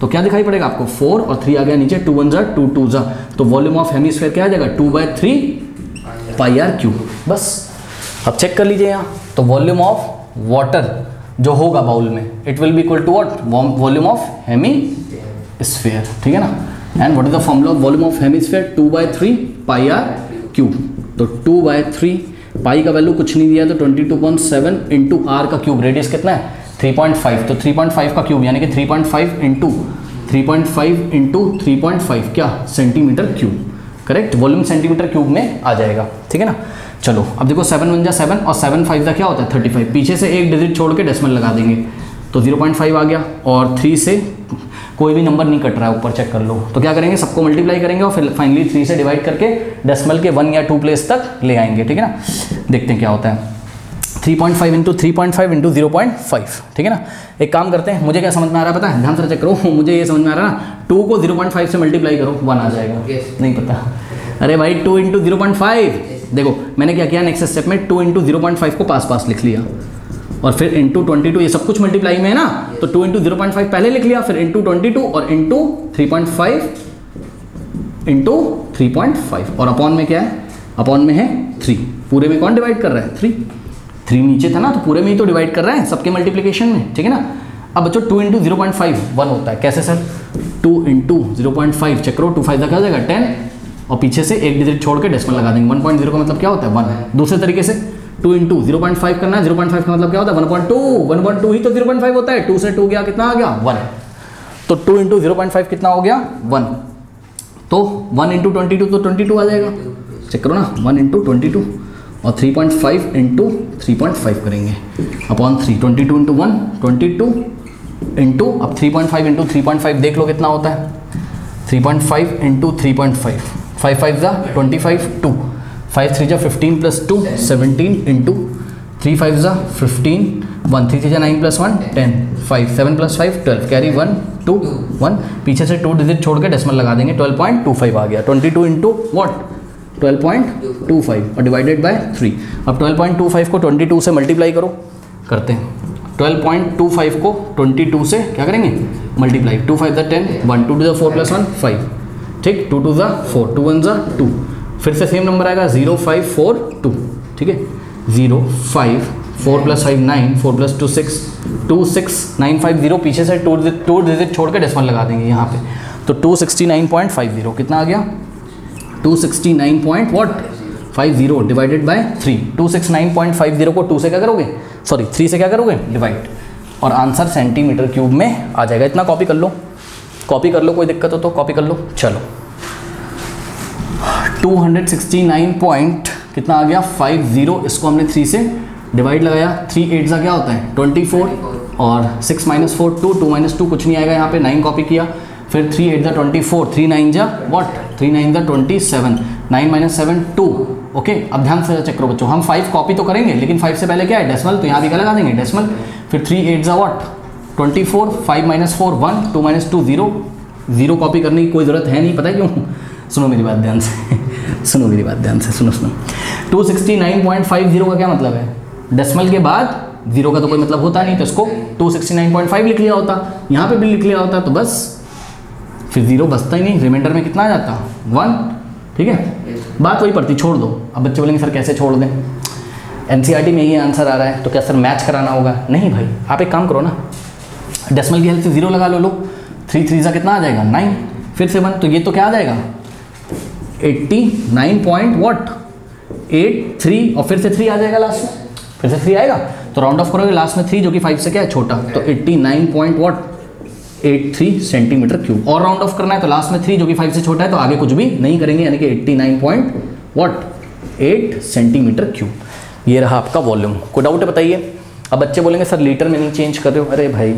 तो क्या दिखाई पड़ेगा आपको 4 और 3 आ गया नीचे, 2 1 ज़ा 2 2 ज़ा, तो वॉल्यूम ऑफ हेमिस्फेयर क्या आ जाएगा 2/3 पाई r क्यूब बस। अब चेक कर लीजिए यहाँ, तो वॉल्यूम ऑफ वाटर जो होगा बाउल में it will be equal to what volume of hemisphere, ठीक है ना, and what is the formula of volume of hemisphere 2/3 pi r cube, तो 2/3 पाई का वैल्यू कुछ नहीं दिया, तो 22.7 इंटू आर का क्यूब, रेडियस कितना है 3.5, तो 3.5 का क्यूब यानी कि 3.5 इंटू 3.5 क्या centimetre cube, correct, volume centimetre cube में आ जाएगा, ठीक है ना। चलो अब देखो 7 1 ज़ा 7 और 7 5 ज़ा क्या होता है 35, पीछे से एक डिजिट छोड़ के डेसिमल लगा देंगे तो 0.5 आ गया, और 3 से कोई भी नंबर नहीं कट रहा है ऊपर चेक कर लो, तो क्या करेंगे सबको मल्टीप्लाई करेंगे और फिर फाइनली 3 से डिवाइड करके डेसिमल के 1 या 2 प्लेस तक ले आएंगे, ठीक है ना, देखते हैं क्या होता है। 3.5 इंटू 0.5, ठीक है ना। एक काम करते हैं, मुझे क्या समझ में आ रहा है पता है, ध्यान से चेक करो, मुझे ये समझ में आ रहा है ना, 2 को 0.5 से मल्टीप्लाई करो 1 आ जाएगा। नहीं पता, अरे भाई 2 इंटू 0.5, देखो मैंने क्या किया नेक्स्ट स्टेप में 2 इंटू 0.5 को पास पास लिख लिया और फिर इंटू 22, ये सब कुछ मल्टीप्लाई में है ना, तो 2 इंटू 0.5 पहले लिख लिया, फिर इंटू 22 और इंटू 3.5 इंटू 3.5 और अपॉन में क्या है, अपॉन में है 3। पूरे में कौन डिवाइड कर रहा है, 3 नीचे था ना, तो पूरे में ही तो डिवाइड कर रहा है सबके मल्टीप्लिकेशन में, ठीक है ना। अब बच्चों 2 इंटू 0.5 1 होता है, कैसे सर, 2 इंटू 0.5 चेक करो, 2 5 का जाएगा 10 और पीछे से एक डिजिट छोड़ के डेसिमल लगा देंगे, 1.0 का मतलब क्या होता है 1 है। दूसरे तरीके से 2 इंटू 0.5 करना है, 0.5 का मतलब क्या होता है 1.2, 1.2 ही तो 0.5 होता है, 2 से 2 गया कितना आ गया 1, तो 2 इंटू 0.5 कितना हो गया 1, तो 1 इंटू 22 तो 22 आ जाएगा, चेक करो ना 1 इंटू 22 और 3.5 इंटू 3.5 करेंगे अपॉन 3, 22 इंटू 1 22 इंटू, अब 3.5 इंटू 3.5 देख लो कितना होता है, 3.5 इंटू 3.5, 5 जा 25 2, 5 3 जा 15 प्लस 2 17 इंटू 3 5 जा 15, 1 3 जा 9 प्लस 1 10, 5 7 प्लस 5 12 कैरी 1 2 1, पीछे से 2 डिजिट छोड़ के डेसिमल लगा देंगे 12.25 आ गया, 22 इंटू वॉट 12.25 और डिवाइडेड बाय 3। अब 12.25 को 22 से मल्टीप्लाई करो, करते हैं 12.25 को 22 से क्या करेंगे मल्टीप्लाई, 2 5 द 10 1 2 टू 4 प्लस 1 5, ठीक 2 टू 4 2 1 2, फिर से सेम नंबर आएगा 0 5 4 2, ठीक है 0 5 4 प्लस 5 9 4 प्लस 2 6 2 6 9 5 0, पीछे से 2 डिजिट छोड़ के डेसिमल लगा देंगे यहाँ पे, तो 269.50 कितना आ गया 269.50 डिवाइडेड बाय 3, 269.50 को 2 से क्या करोगे, सॉरी 3 से क्या करोगे डिवाइड और आंसर सेंटीमीटर क्यूब में आ जाएगा। इतना कॉपी कर लो, कॉपी कर लो, कोई दिक्कत हो तो कॉपी कर लो। चलो 269 पॉइंट कितना आ गया 50, इसको हमने 3 से डिवाइड लगाया, 3 8 का क्या होता है 24 और 6 - 4 2, 2 - 2 कुछ नहीं आएगा यहाँ पे 9 कॉपी किया, फिर 3 8 ज 24 3 9 जा वॉट 3 9 ज 27 9 - 7 2, ओके। अब ध्यान से चेक करो बच्चों, हम 5 कॉपी तो करेंगे लेकिन 5 से पहले क्या है डेसिमल, तो यहाँ भी क्या लगा देंगे डेसिमल, फिर 3 8 जा वॉट 24 5 - 4 1 2 - 2 0 कॉपी करने की कोई ज़रूरत है नहीं, पता है क्यों, सुनो मेरी बात ध्यान से सुनो मेरी बात ध्यान से सुनो 269.50 का क्या मतलब है, डेसिमल के बाद 0 का तो कोई मतलब होता नहीं, तो इसको 269.5 लिख लिया होता, यहाँ पे भी लिख लिया होता, तो बस फिर 0 बचता ही नहीं, रिमाइंडर में कितना आ जाता 1, ठीक है बात वही पड़ती, छोड़ दो। अब बच्चे बोलेंगे सर कैसे छोड़ दें, एनसीईआरटी में ये आंसर आ रहा है, तो क्या सर मैच कराना होगा, नहीं भाई आप एक काम करो ना, डेसिमल की हेल्प से 0 लगा लो, 3 3 का कितना आ जाएगा 9 फिर से 1, तो ये तो क्या आ जाएगा 89.83 और फिर से 3 आ जाएगा लास्ट में, फिर से 3 आएगा तो राउंड ऑफ करोगे लास्ट में 3 जो कि 5 से क्या है छोटा, तो 89.83 सेंटीमीटर क्यूब, और राउंड ऑफ करना है तो लास्ट में 3 जो कि 5 से छोटा है, तो आगे कुछ भी नहीं करेंगे, यानी कि 89.8 सेंटीमीटर क्यूब। ये रहा आपका वॉल्यूम, कोई डाउट है बताइए। अब बच्चे बोलेंगे सर लीटर में नहीं चेंज कर रहे हो, अरे भाई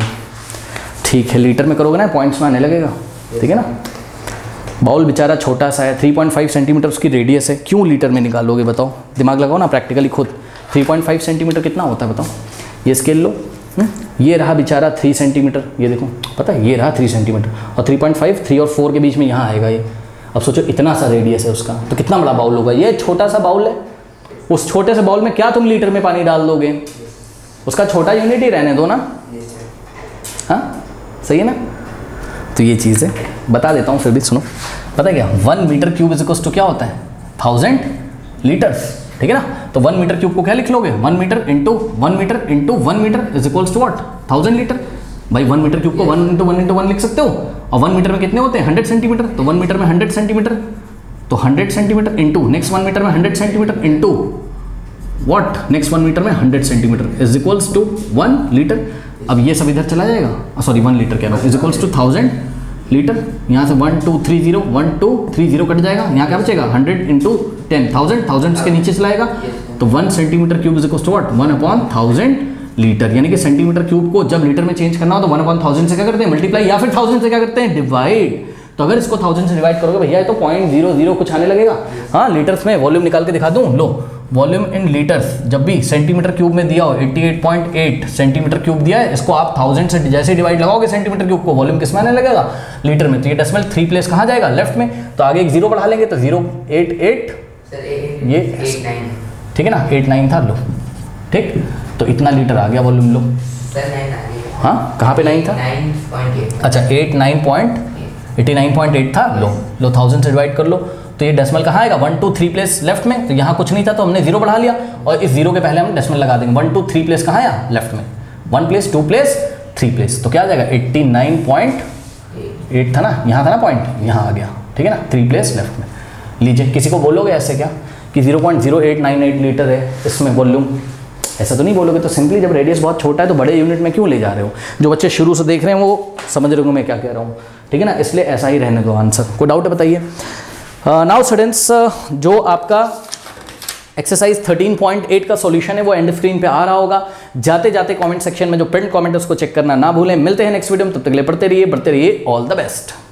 ठीक है लीटर में करोगे ना पॉइंट्स में आने लगेगा, ठीक है ना। बाउल बेचारा छोटा सा है, 3.5 सेंटीमीटर उसकी रेडियस है, क्यों लीटर में निकालोगे बताओ, दिमाग लगाओ ना प्रैक्टिकली खुद। 3.5 सेंटीमीटर कितना होता है बताओ, ये स्केल लो, ये रहा बेचारा 3 सेंटीमीटर, ये देखो पता है ये रहा 3 सेंटीमीटर और 3.5 3 और 4 के बीच में यहाँ आएगा ये। अब सोचो इतना सा रेडियस है उसका, तो कितना बड़ा बाउल होगा, ये छोटा सा बाउल है, उस छोटे से बाउल में क्या तुम लीटर में पानी डाल दोगे, उसका छोटा यूनिट ही रहने दो ना, हाँ सही है ना। तो ये चीज़ है, बता देता हूँ फिर भी सुनो, पता है क्या 1 मीटर क्यूब इक्वल्स टू क्या होता है 1000 लीटर्स, ठीक है ना। तो 1 मीटर क्यूब को क्या लिख लोगे 1 metre into 1 metre is equals to what 1000 litre, भाई 1 मीटर क्यूब को 1 इंटू 1 इंटू 1 लिख सकते हो, और 1 मीटर में कितने होते हैं 100 सेंटीमीटर, तो 1 मीटर में 100 सेंटीमीटर, तो 100 सेंटीमीटर इंटू नेक्स्ट 1 मीटर में 100 centimetre into what next 1 metre में 100 centimetre is equals to 1 litre. अब ये सब इधर चला जाएगा, सॉरी 1 लीटर कह रहा हूँ, इज इक्वल्स टू 1000 लीटर, यहाँ से 1 2 3 0 1 2 3 0 कट जाएगा, यहाँ क्या बचेगा 100 इंटू 10 1000 के नीचे चलाएगा, तो 1 centimetre cube is equals to what 1/1000 litre, यानी कि सेंटीमीटर क्यूब को जब लीटर में चेंज करना हो तो 1/1000 से क्या करते हैं मल्टीप्लाई, या फिर 1000 से क्या करते हैं डिवाइड, तो अगर इसको 1000 से डिवाइड करोगे भैया तो 0.00 कुछ आने लगेगा। हाँ लीटर्स में वॉल्यूम निकाल के दिखा दूँ, लो वॉल्यूम इन लीटर्स, जब भी सेंटीमीटर क्यूब में दिया हो 88.8 सेंटीमीटर क्यूब दिया है, इसको आप 1000 से जैसे डिवाइड लगाओगे सेंटीमीटर क्यूब को, वॉल्यूम किस में आने लगेगा, लीटर में। तो ये डेसिमल 3 प्लेस कहाँ जाएगा, लेफ्ट में। तो आगे एक जीरो बढ़ा लेंगे तो 0.88 ये 89, ठीक है ना, 89 था लो, ठीक। तो इतना लीटर आ गया वॉल्यूम लो। हाँ कहाँ पे 9 था, अच्छा 89.8 था लो, लो 1000 से डिवाइड कर लो। तो ये डेसिमल कहाँ आएगा, 1, 2, 3 प्लेस लेफ्ट में। तो यहाँ कुछ नहीं था तो हमने जीरो बढ़ा लिया और इस जीरो के पहले हम डेसिमल लगा देंगे। 1, 2, 3 प्लेस कहाँ आया, लेफ्ट में, 1 प्लेस 2 प्लेस 3 प्लेस। तो क्या आ जाएगा 89.8 था ना, यहाँ था ना पॉइंट, यहाँ आ गया, ठीक है ना, 3 प्लेस लेफ्ट में। लीजिए किसी को बोलोगे ऐसे क्या कि 0.0898 लीटर है इसमें वॉल्यूम, ऐसा तो नहीं बोलोगे। तो सिंपली जब रेडियस बहुत छोटा है तो बड़े यूनिट में क्यों ले जा रहे हो, जो बच्चे शुरू से देख रहे हैं वो समझ रहे होंगे मैं क्या कह रहा हूँ, ठीक है ना, इसलिए ऐसा ही रहने दो आंसर। कोई डाउट बताइए। नाउ स्टूडेंट्स, जो आपका एक्सरसाइज 13.8 का सॉल्यूशन है वो एंड स्क्रीन पे आ रहा होगा। जाते जाते कमेंट सेक्शन में जो प्रिंट कमेंट है उसको चेक करना ना भूलें। मिलते हैं नेक्स्ट वीडियो में, तब तक के लिए पढ़ते रहिए, बढ़ते रहिए। All the best.